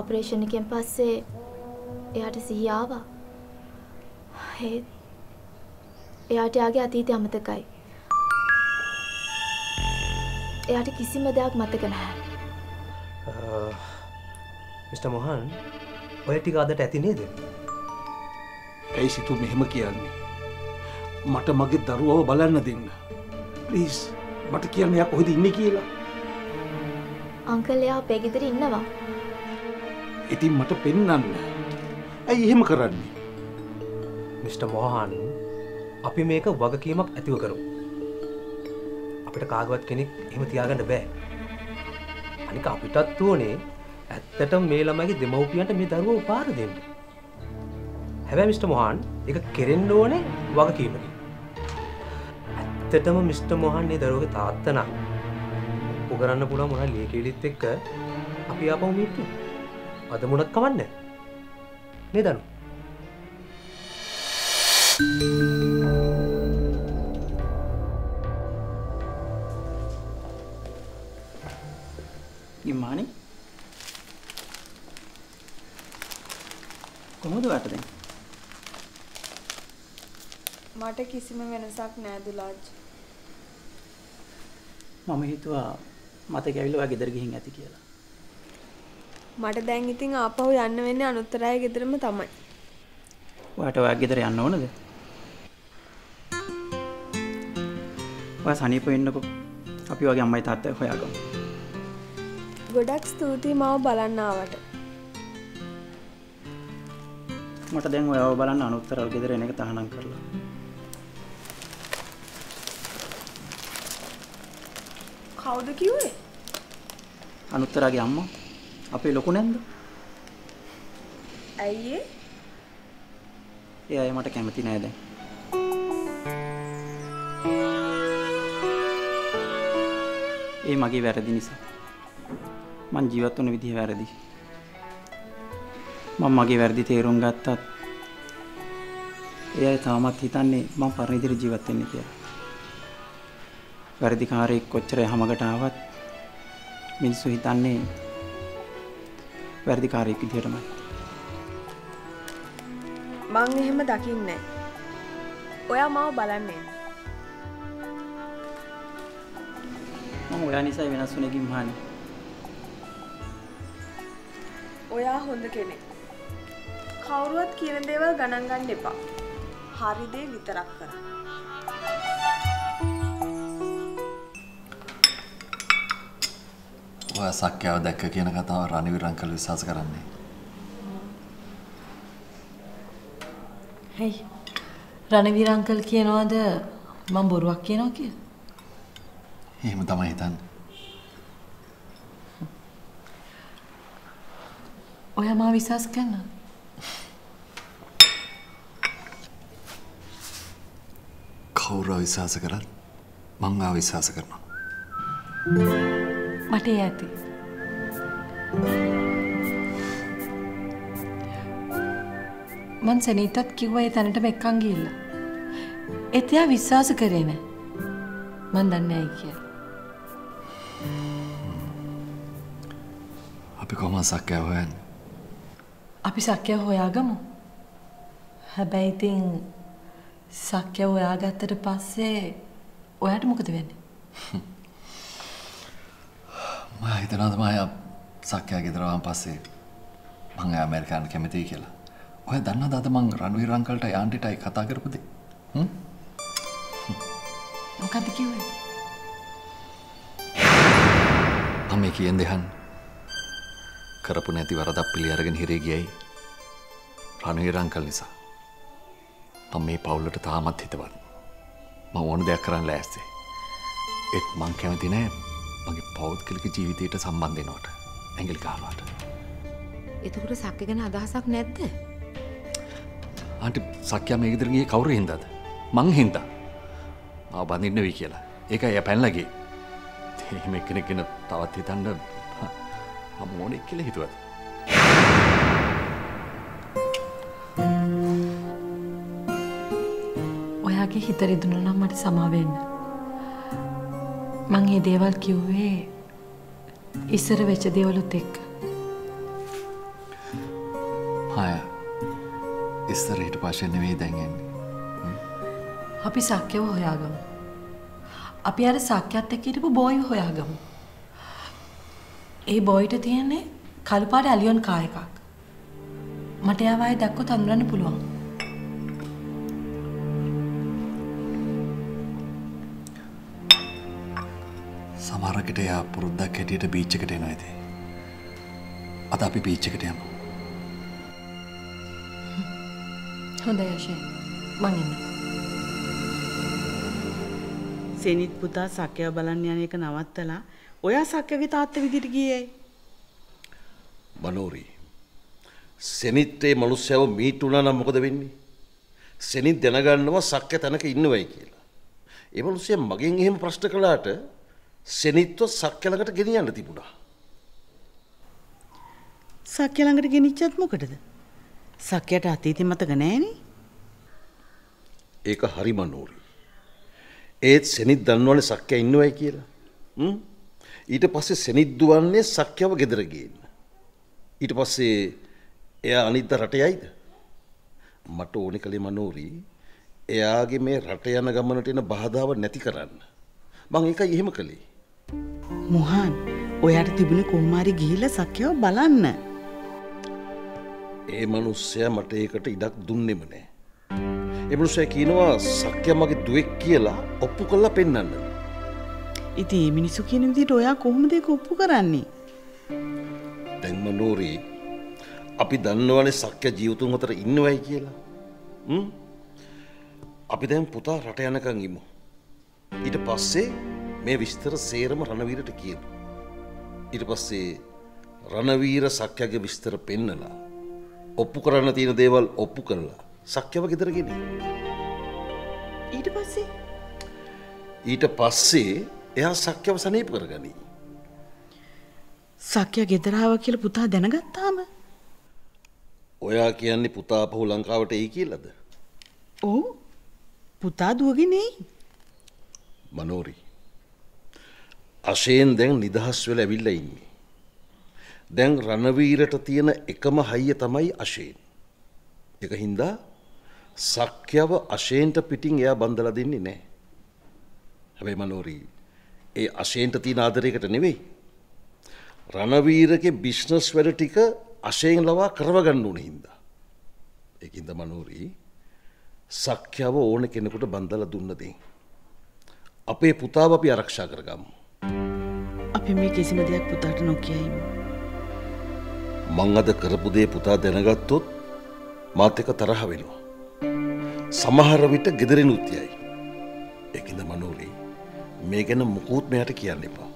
ඔපරේෂන් එකෙන් පස්සේ එයාට සිහිය ආවා. ඒ එයාට ආගේ අතීතය අමතකයි. එයාට කිසිම දෙයක් මතක නැහැ. මිස්ටර් මොහාන් ඔයටි ගාදට ඇති නේද? ඇයි සිතු මෙහෙම කියන්නේ? මට මගේ දරුවව බලන්න දෙන්න. ප්ලීස් මට කියන්න යා කොහෙද ඉන්නේ කියලා. අංකල් එයා අපේ ගෙදර ඉන්නවා. ඉතින් මට පෙන්නන්න. ඇයි එහෙම කරන්නේ? මිස්ටර් මොහාන් අපි මේක වගකීමක් ඇතිව කරමු. අපිට කාගවත් කෙනෙක් එහෙම තියාගන්න බෑ. අනික අපිටත් ඕනේ ඇත්තටම මේ ළමයිගේ දෙමව්පියන්ට මේ දරුවෝ උපාර දෙන්න. හැබැයි මිස්ටර් මොහන් ඒක කෙරෙන්න ඕනේ වගකීමකින්. ඇත්තටම මිස්ටර් මොහන් මේ දරුවගේ තාත්තා නම් ඔක කරන්න පුළුවන් මොන ලේකෙලිත් එක්ක අපි ආපහු මීට් වෙමු. අද මොනක් කවන්නේ මේ දරුවෝ. ඉමානි කොහොමද වටද? මට කිසිම වෙනසක් නෑ දුලාජ්. මම හිතුවා මට කැවිලා ඔයා ගෙදර ගිහින් ඇති කියලා. මට දැන් ඉතින් ආපහු යන්න වෙන්නේ අනුත්තරය ගෙදරම තමයි. ඔයාට ඔයා ගෙදර යන්න ඕනද? ඔයා සනීප වෙන්නකො අපි ඔයාගේ අම්මයි තාත්තයි හොයාගමු. ගොඩක් ස්තුතියි මාව බලන්න ආවට. මට දැන් ඔයාව බලන්න අනුත්තරල් ගෙදර එන එක තහනම් කරලා. කවුද කිව්වේ? අනුත්තරගේ අම්මා. අපේ ලොකු නැන්ද? ඇයි? එයා මට කැමති නෑ දැන්. ඒ මගේ වැරදි නිසා මං ජීවත් වුණ විදිහ වැරදි. මම මගේ වැරදි තේරුම් ගත්තත් එයා තාමත් හිතන්නේ මම පරණ විදිහට ජීවත් වෙන්න කියලා. වැරදිකාරයෙක් කොච්චර යහමකට ආවත් මිනිස්සු හිතන්නේ වැරදිකාරයෙක් විදිහටමයි. මං එහෙම දකින්නේ නැහැ. ඔයා මාව බලන්නේ. මම ඔයා නිසා වෙනස් වුණේ කිම්හානි. ඔයා හොඳ කෙනෙක්. කවුරුවත් කියන දේවල් ගණන් ගන්න එපා. හරි දේ විතරක් කරන්න. ඔයා සක්කව දැක්ක කියන කතාව රණවීර අංකල් විශ්වාස කරන්නේ. හේ රණවීර අංකල් කියනවාද මම බොරුවක් කියනවා කියලා? එහෙම තමයි හිතන්නේ. ඔයා මාව විශ්වාස කරනවද? කවුරු විශ්වාස කරත් මම ආව විශ්වාස කරනවා. මට යති. මං සෙනීටත් කිව්වා ඒ තැනට මෙක්කන් ගිහිල්ලා. එතයා විශ්වාස කරේ නෑ. මං දන්නේ නෑ කියලා. අපි කොහොමද සක්කය හොයන්නේ? අපි සක්කය හොයාගමු. හැබැයි ඉතින් සක්කය හොයාගත්තට පස්සේ ඔයාට මොකද වෙන්නේ? මම හිතනවා තමයි සක්කය ගෙදර ආවන් පස්සේ මම ඇමරිකාන කැමතියි කියලා. ඔයා දන්නවද අද මං රණවීර අංකල්ට යාන්ටිටයි කතා කරපු දෙ? හ්ම්? මොකද කිව්වේ? මම කියන්නේ දෙහන් කරපු නැති වරදක් පිළි අරගෙන හිරේ ගියයි රණවීර අංකල් නිසා. මම මේ පවුලට තාමත් හිතවත්. මම ඕන දෙයක් කරන්න ලෑස්තියි. ඒත් මං කැමති නෑ මගේ පෞද්ගලික ජීවිතයට සම්බන්ධ වෙනවට. ඇඟිලි ගන්නවට. එතකොට සක්ක ගැන අදහසක් නැද්ද? ආන්ටි සක්කයා මේ ගෙදර ගියේ කවුරු හින්දාද? මං හින්දා. ආව බඳින්න වෙයි කියලා. ඒකයි එයා පැනලා ගියේ. එහෙම කෙනෙක් ගැන තවත් හිතන්න මම ඕනෙක් කියලා හිතුවද? ඔයාගේ හිත රිදුණා නම් මට සමා වෙන්න. මං මේ දේවල් කිව්වේ ඉස්සර වෙච්ච දේවලුත් එක්ක. හාය. ඉස්සර හිට පාෂේ නෙවෙයි දැන් එන්නේ. අපි සක්කයව හොයාගමු. අපි අර සක්කයත් එක්ක හිටපු බෝයිව හොයාගමු. ඒ බොයිට තියෙන්නේ කළු පාට ඇලියොන් කා එකක්. මට එයා වයි දැක්කොත් අඳුරන්න පුළුවන්. සමහරකට එයා පුරුද්දක් හැටියට බීච් එකට එනවා ඉතින්. අද අපි බීච් එකට යමු. හොඳයි ආශේ. මං එන්න. සෙනිත් පුතා සක්කයා බලන්න යන එක නවත්තලා ඔයා සක්කගේ තාත්තා විදිහට ගියේ. මනෝරි සෙනිත්තේ මිනිස්සයව මීට් වුණා නම් මොකද වෙන්නේ? සෙනිත් දැනගන්නවා සක්ක තැනක ඉන්නවයි කියලා. ඒ මිනිස්සයා මගෙන් එහෙම ප්‍රශ්න කළාට සෙනිත්ව සක්ක ළඟට ගෙනියන්න තිබුණා. සක්ක ළඟට ගෙනිච්චත් මොකටද? සක්කයට අතීතේ මතක නැහැනේ. ඒක හරි මනෝරි. ඒත් සෙනිත් දන්නවනේ සක්ක ඉන්නවයි කියලා. හ්ම් ඊට පස්සේ සෙනිත් දුවන්නේ සක්කව ගෙදර ගිහින්. ඊට පස්සේ එයා අනිද්දා රට යයිද? මට ඕනේ කලේ මනෝරි එයාගේ මේ රට යන ගමනට එන බාධාව නැති කරන්න. මම ඒකයි එහෙම කළේ. මොහන් ඔයාට තිබුණේ කොම්මාරි ගිහිල්ලා සක්කව බලන්න. ඒ මිනිස්සයා මට ඒකට ඉඩක් දුන්නේම නැහැ. ඒ මිනිස්සයා කියනවා සක්කයා මගේ දුවෙක් කියලා ඔප්පු කරලා පෙන්නන්න. ඉතින් මේ මිනිසු කියන විදිහට ඔයා කොහොමද ඒක ඔප්පු කරන්නේ? දැන් මනෝරි අපි දන්නවනේ සක්ක ජීවිතුන් අතර ඉන්නවයි කියලා. හ්ම් අපි දැන් පුතා රට යනකම් ඉමු. ඊට පස්සේ මේ විස්තර සේරම රණවීරට කියමු. ඊට පස්සේ රණවීර සක්කගේ විස්තර පෙන්නලා ඔප්පු කරන්න තියෙන දේවල් ඔප්පු කරලා සක්කව ගෙදර ගෙනියන. ඊට පස්සේ ඊට පස්සේ එයා සක්කව සනීප කරගනි. සක්කයා ගෙදර ආවා කියලා පුතා දැනගත්තාම ඔයා කියන්නේ පුතා පහු ලංකාවට එයි කියලාද? ඔව්. පුතා දුවගෙන එයි. මනෝරි. අශේන් දැන් නිදහස් වෙලා ඇවිල්ලා ඉන්නේ. දැන් රණවීරට තියෙන එකම හයිය තමයි අශේන්. ඒක හින්දා සක්කයව අශේන්ට පිටින් එයා බඳලා දෙන්නේ නැහැ. හැබැයි මනෝරි ඒ අශේන්ට තියෙන ආදරයකට නෙවෙයි. රණවීරගේ බිස්නස් වැඩ ටික අශේන් ලවා කරව ගන්න උනේ හින්දා. ඒකින්ද මනෝරි සක්කයව ඕන කෙනෙකුට බඳලා දුන්න දෙයින්. අපේ පුතාව අපි ආරක්ෂා කරගමු. අපි මේ කිසිම දෙයක් පුතාට නොකියයිමු. මං අද කරපු දේ පුතා දැනගත්තොත් මාත් එක්ක තරහ වෙනවා. සමහර විට gederenuth yai. ඒකින්ද මනෝරි මේ ගැන මුකුත් මෙයාට කියන්න එපා.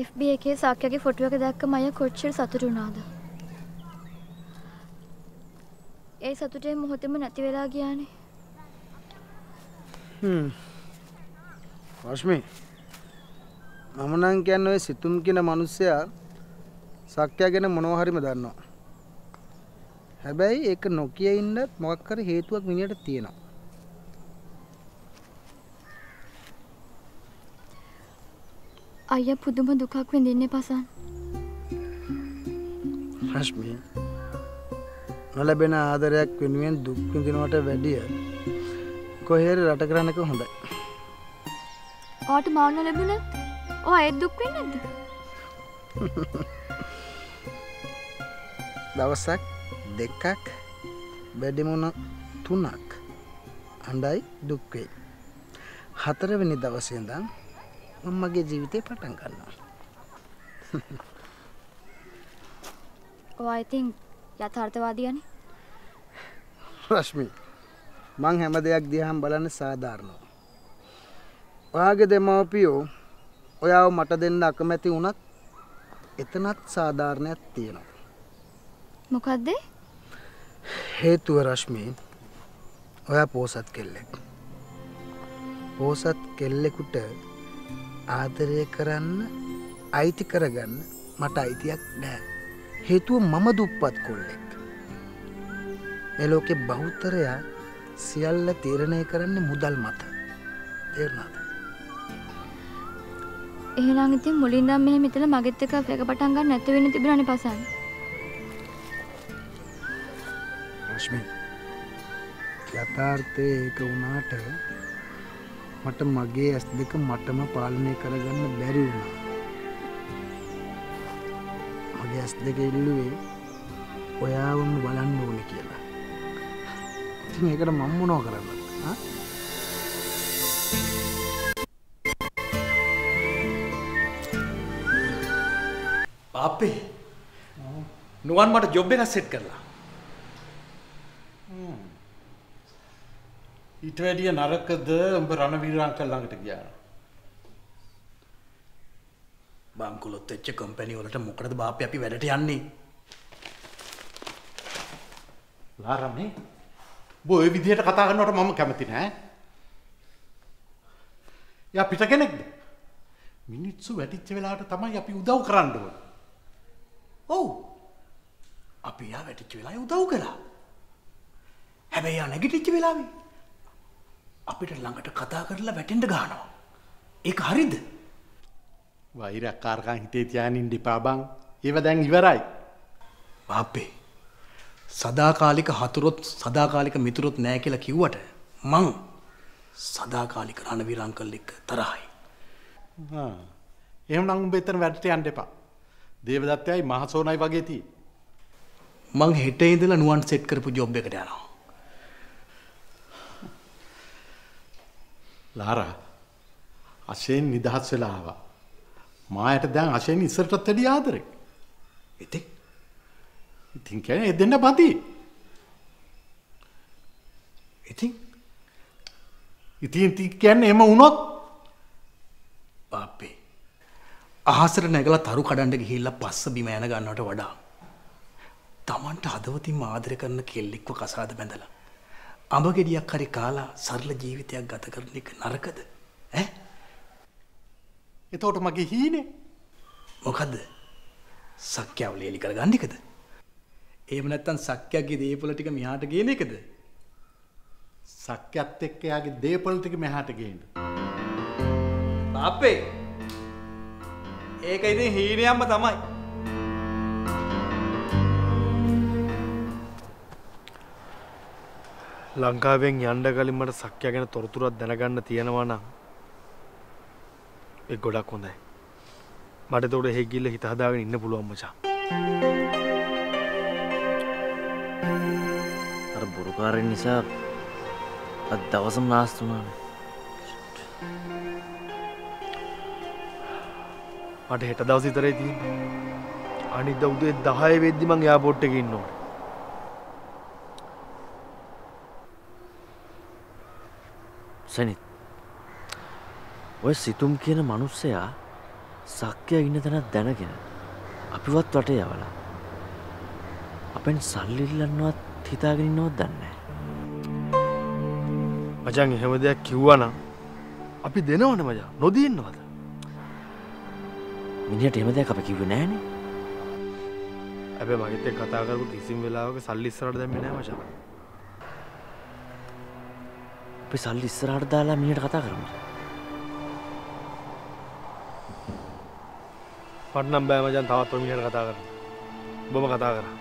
एफ बी එකේ සාක්කයාගේ ෆොටෝ එක දැක්කම අය කොච්චර සතුටු වුණාද? ඒ සතුටේ මොහොතෙම නැති වෙලා ගියානේ. හ්ම්. රශ්මි. මම නම් කියන්නේ ඔය සිතුම් කියන මිනිස්සයා සාක්කයා ගැන මොනවා හරිම දන්නවා. හැබැයි ඒක නොකිය ඉන්නත් මොකක් කර හේතුවක් මිනිහට තියෙනවා. අයියා පුදුම දුකක් විඳින්නේ පසන්. රශ්මි. නොලැබෙන ආදරයක් වෙනුවෙන් දුක් විඳිනවට වැඩිය කොහේර රට කරන්නක හොඳයි. ඔයාට මාව නොලැබුණත් ඔයා ඒ දුක් වෙන්නේ නැද්ද? දවසක් දෙකක් වැඩිමන තුනක් අඬයි දුක් වෙයි. හතරවෙනි දවසේ ඉඳන් මගේ ජීවිතේ පටන් ගන්නවා. ඔය ඉතින් යථාර්ථවාදීයනේ. රශ්මි මං හැම දෙයක් දිහාම බලන්නේ සාධාරණව. ඔයාගේ දෙමව්පියෝ ඔයාව මට දෙන්න අකමැති වුණත් එතනත් සාධාරණයක් තියෙනවා. මොකද්ද? හේතුව රශ්මි ඔයා පෝසත් කෙල්ලෙක්. පෝසත් කෙල්ලෙකුට ආදරය කරන්න අයිති කරගන්න මට අයිතියක් නැහැ. හේතුව මම දුප්පත් කොල්ලෙක්. මේ ලෝකේ බහුතරය සියල්ල තීරණය කරන්නේ මුදල් මත. තේරුණාද? එහෙනම් ඉතින් මුලින්ම මෙහෙම ඉතල මගෙත් එක එක පටන් ගන්න නැත්te වෙන්න තිබුණානේ පසන්. රශ්මි. යථාර්ථයේ ඒක උනාට මට මගේ ඇස් දෙක මටම පාලනය කරගන්න බැරි වුණා. මගේ ඇස් දෙක ඉල්ලුවේ ඔයාවම බලන්න ඕනේ කියලා. ඉතින් ඒකට මම මොනව කරන්නද? ආ पापे नुवान मट जोबे ना सेट करला इटवेडिया नारक द उम्ब रणवीर अंकल लांगट गया बांकुलो तेच्चे कंपनी वाला टा मुकरद बाप यापी वैलेटी आनी लाराम है वो ये विधि टा कतागन वाला मामा क्या मतीन है या पिता क्या नेक मिनिट्सु वैटिच्चे वेला टा तमा यापी उदाउ करान दो ओ अपी या वैटिच्चे वेला उदाउ करा है भई या नेगेटिच्चे वेला भी අපිට ළඟට කතා කරලා වැටෙන්න ගහනවා. ඒක හරිද? වෛරකාරකම් හිතේ තියාගෙන ඉන්න එපා බං. ඒව දැන් ඉවරයි. බාප්පේ. සදාකාලික හතුරොත් සදාකාලික මිතුරොත් නැහැ කියලා කිව්වට මං සදාකාලික රණවීර අංකල් එක්ක තරහයි. හා. එහෙනම් උඹ එතන වැඩට යන්න එපා. දේවදත්තයයි මහසෝනයි වගේ තියෙයි. මං හෙට ඉඳලා නුවන් සෙට් කරපු ජොබ් එකට යනවා. लारा अशेन निदास वेला आवा मायट දැන් අෂෙන් ඉස්සරටත් වැඩි ආදරේ ඉතින් ඉතින් කියන්නේ ඒ දෙන්න බඳි ඉතින් ඉතින් ති කියන්නේ එහෙම වුණොත් පාපේ අහසට නැගලා තරු කඩන්න ගිහිල්ලා පස්ස බිම යන ගන්නවට වඩා Tamanට හදවතින්ම ආදරේ කරන කෙල්ලෙක්ව කසාද බැඳලා අඹ ගෙඩියක් හරි කාලා සරල ජීවිතයක් ගත කරන එක නරකද ඈ එතකොට මගේ හීනේ මොකද සක්කියව ලේලි කරගන්න එකද එහෙම නැත්නම් සක්කියගේ දේපොළ ටික මෙහාට ගේන එකද සක්කියත් එක්ක යාගේ දේපොළ ටික මෙහාට ගේන්න තාප්පේ ඒක ඉතින් හීනියක්ම තමයි ලංකාවෙන් යන්න කලින් මට සක්කිය ගැන තොරතුරක් දැනගන්න තියෙනවා නම් ඒක ගොඩක් හොඳයි. මට ඒතකොට එහෙ ගිහිල්ලා හිත හදාගෙන ඉන්න පුළුවන් මචං. අර බොරුකාරයන් නිසා අද දවසම නාස්ති වුණානේ. මට හෙට දවසේ ඉතරයි තියෙන්නේ. අනිද්දා උදේ දහය වෙද්දි මං එයාපෝට් එකේ ඉන්න ඕනේ. ඔය සිතුම් කියන මනුස්සයා සක්කිය ඉන්න තැනක් දැනගෙන අපිවත් වටේ යවලා අපෙන් සල්ලි ඉල්ලන්නවත් හිතාගෙන ඉන්නවද දන්නේ නැහැ. මචං එහෙම දෙයක් කිව්වනම් අපි දෙනවනේ මචං. නොදී ඉන්නවද? මිනිහට එහෙම දෙයක් අපි කිව්වේ නැහනේ. හැබැයි මගෙත් එක්ක කතා කරපු කිසිම වෙලාවක සල්ලි ඉස්සරහට දැම්මේ නැහැ මචං. අපි සල්ලි ඉස්සරහට දාලා මිනිහට කතා කරමු. පට්නම් බෑ මචං තවත් ඔය මිනිහට කතා කරන්න. ඔබම කතා කරා.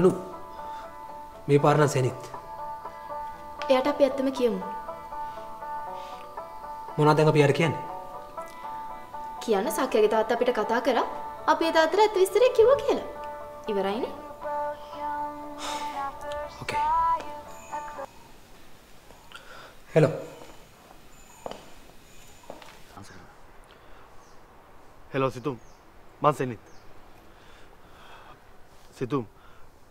අනු මේ පාර නම් සෙනිත්. එයාට අපි ඇත්තම කියමු. මොනවා දැන් අපි යාර කියන්නේ? කියන්න සක්කියගේ තාත්තා අපිට කතා කරා අපේ තාත්තට ඇත්ත විස්තරේ කිව්වා කියලා. ඉවරයිනේ. Okay. Hello. Hello සිතුම්. මං සෙනිත්. සිතුම්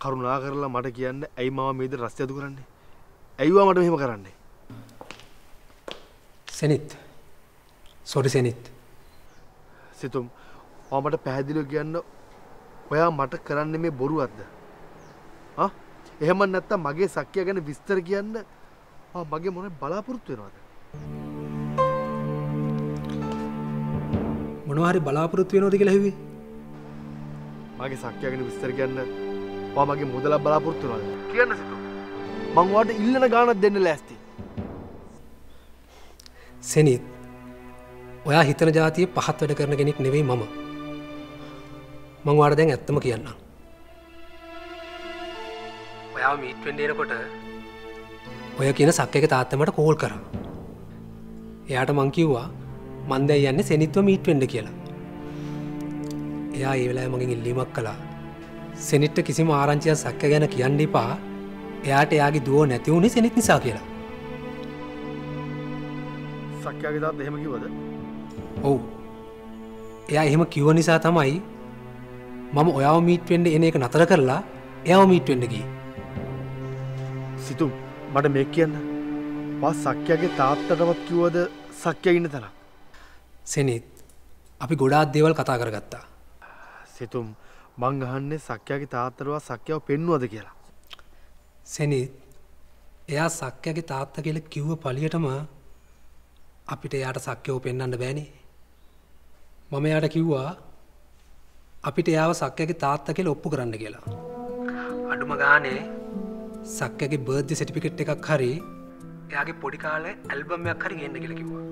කරුණාකරලා මට කියන්න ඇයි මාව මේ විදිහට රස්තිය අදු කරන්නේ? ඇයිවා මට මෙහෙම කරන්නේ? සෙනිත් සෝරි සෙනිත් සිතුම් ඔයා මට පැහැදිලිව කියන්න ඔයා මට කරන්නේ මේ බොරුවක්ද හා එහෙම නැත්නම් මගේ සක්කිය ගැන විස්තර කියන්න ආ මගේ මොනේ බලාපොරොත්තු වෙනවද මොනවා හරි බලාපොරොත්තු වෙනවද කියලා හෙව්වේ මගේ සක්කිය ගැන විස්තර කියන්න ඔයා මගේ මුදලක් බලාපොරොත්තු වෙනවද කියන්න සිතුම් මම ඔයාට ඉල්ලන ගාණක් දෙන්න ලෑස්තියි සෙනිත් ඔයා හිතන જાතිය පහත් වැඩ කරන කෙනෙක් නෙවෙයි මම මම ඔයාට දැන් ඇත්තම කියන්නම් ඔයා මීට් වෙන්න එනකොට ඔයා කියන සක්කේක තාත්තා මට කෝල් කරා එයාට මං කිව්වා මං දැන් යන්නේ සෙනිත්ව මීට් වෙන්න කියලා එයා ඒ වෙලාවේ මගෙන් ඉල්ලීමක් කළා සෙනෙට්ට කිසිම ආරංචියක් සක්ක ගැන කියන්න එපා. එයාට එයාගේ දුව නැති වුනේ සෙනෙට් නිසා කියලා. සක්කගේ තාත්තා එහෙම කිව්වද? ඔව්. එයා එහෙම කිව්ව නිසා තමයි මම ඔයාව මීට් වෙන්න එන එක නතර කරලා එයාව මීට් වෙන්න ගියේ. සිතු මට මේක කියන්න. වා සක්කගේ තාත්තටවත් කිව්වද සක්කයා ඉන්න තැන? සෙනෙට් අපි ගොඩාක් දේවල් කතා කරගත්තා. සිතුම් මං අහන්නේ සක්කයාගේ තාත්තටවත් සක්කයාව පෙන්නුවද කියලා. සෙනෙත් එයා සක්කයාගේ තාත්තා කියලා කිව්ව පළියටම අපිට එයාට සක්කයව පෙන්වන්න බෑනේ. මම එයාට කිව්වා අපිට එයාව සක්කයාගේ තාත්තා කියලා ඔප්පු කරන්න කියලා. අඩුම ගානේ සක්කයාගේ බර්ත්ඩේ සර්ටිෆිකට් එකක් හරි එයාගේ පොඩි කාලේ ඇල්බම් එකක් හරි ගේන්න කියලා කිව්වා.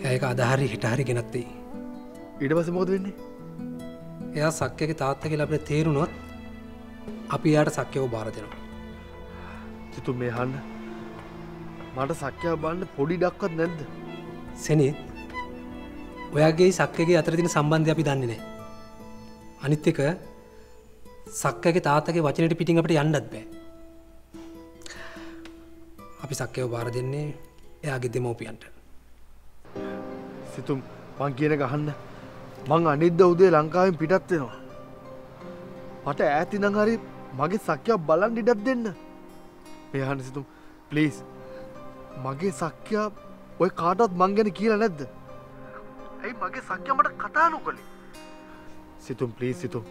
එයා ඒක අද හරි හිට හරි ගෙනත් දෙයි. ඊට පස්සේ මොකද වෙන්නේ? එයා සක්කයාගේ තාත්තා කියලා අපිට තේරුණොත් අපි එයාට සක්කයව බාර දෙනවා. සිතු මේ අහන්න. මට සක්කයව බලන්න පොඩි ඩක්වත් නැද්ද? සෙනෙත් ඔයාගේ සක්කයාගේ අතර තියෙන සම්බන්ධය අපි දන්නේ නැහැ. අනිත් එක සක්කයාගේ තාත්තගේ වචනෙට පිටින් අපිට යන්නත් බෑ. අපි සක්කයව බාර දෙන්නේ එයාගේ දෙමව්පියන්ට. සිතු මං කියන ගහන්න. මං අනිද්දා උදේ ලංකාවෙන් පිටත් වෙනවා. මට ඈතින් නම් හරි මගේ සක්කියා බලන් ඉඩක් දෙන්න. මේ අහන්න සිතුම් ප්ලීස්. මගේ සක්කියා ඔය කාටවත් මං ගැන කියලා නැද්ද? ඇයි මගේ සක්කියා මට කතා නොකළේ? සිතුම් ප්ලීස් සිතුම්.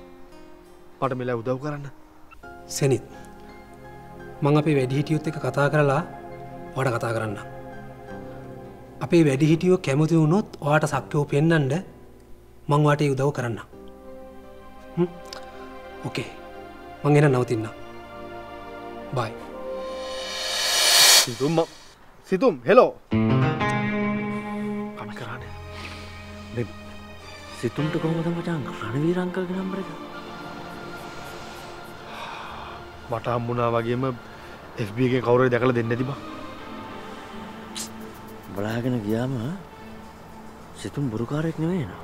මට මෙලා උදව් කරන්න. සෙනිත් මං අපේ වැඩිහිටියොත් එක්ක කතා කරලා ඔයාට කතා කරන්න. අපේ වැඩිහිටියෝ කැමති වුණොත් ඔයාට සක්කියා පෙන්වන්න මං ඔයාට ඒ උදව් කරන්න. හ්ම්. ඕකේ. මං එන නවතින්න. බයි. සිතුම් සිතුම් හෙලෝ. කම කරානේ. මේ සිතුම්ට කොහොමද මචං රණවීර අංකල්ගේ නම්බර එක? මට හම්බුණා වගේම F B එකේ කවුරුරි දැකලා දෙන්නේ නැති බං. බලාගෙන ගියාම සිතුම් බුරුකාරයෙක් නෙවෙයි නා.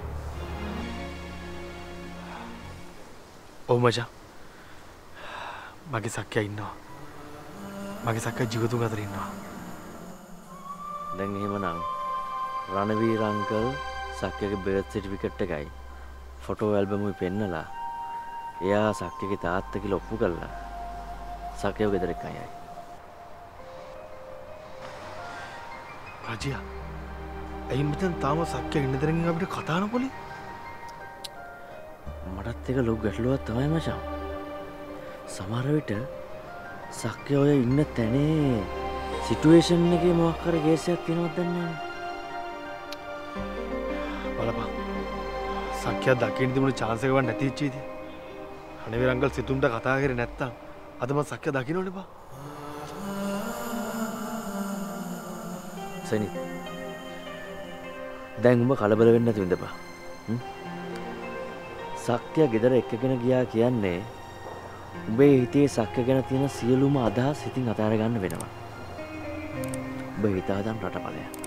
ඔව් මචං. මගේ සක්කයා ඉන්නවා. මගේ සක්කයා ජීවතුන් අතර ඉන්නවා. දැන් එහෙමනම් රණවීර අංකල් සක්කයාගේ බර්ත් සර්ටිෆිකට් එකයි ෆොටෝ ඇල්බම් එකේ පෙන්නලා එයා සක්කයාගේ තාත්තා කියලා ඔප්පු කළා. සක්කයාව ගෙදර එක්කයි. රජියා ඇයි මෙතන තාම සක්කයා ඉන්න දරෙන් අපිට කතා නොකළේ? මටත් එක ලොකු ගැටලුවක් තමයි මචං. සමහර විට සක්කයා ඔය ඉන්න තැනේ සිටුේෂන් එකේ මොකක් හරි කේසයක් තියෙනවද දන්නේ නැහැ. බලපන්. සක්කයා දකින්න තිබුණ chance එකවත් නැති ඉච්චීදී. අනේවි රංගල් සිතුම්ට කතා කරේ නැත්තම් අද මම සක්කයා දකින්නෝනේ බා. සෙනෙත් දැන් උඹ කලබල වෙන්න නැතුව ඉඳපන්. හ්ම්. සක්කයා ගෙදර එක්කගෙන ගියා කියන්නේ උඹේ හිතේ සක්ක ගැන තියෙන සියලුම අදහස් ඉතින් අතාර ගන්න වෙනවා. උඹ හිතාදම් රටපලයක්.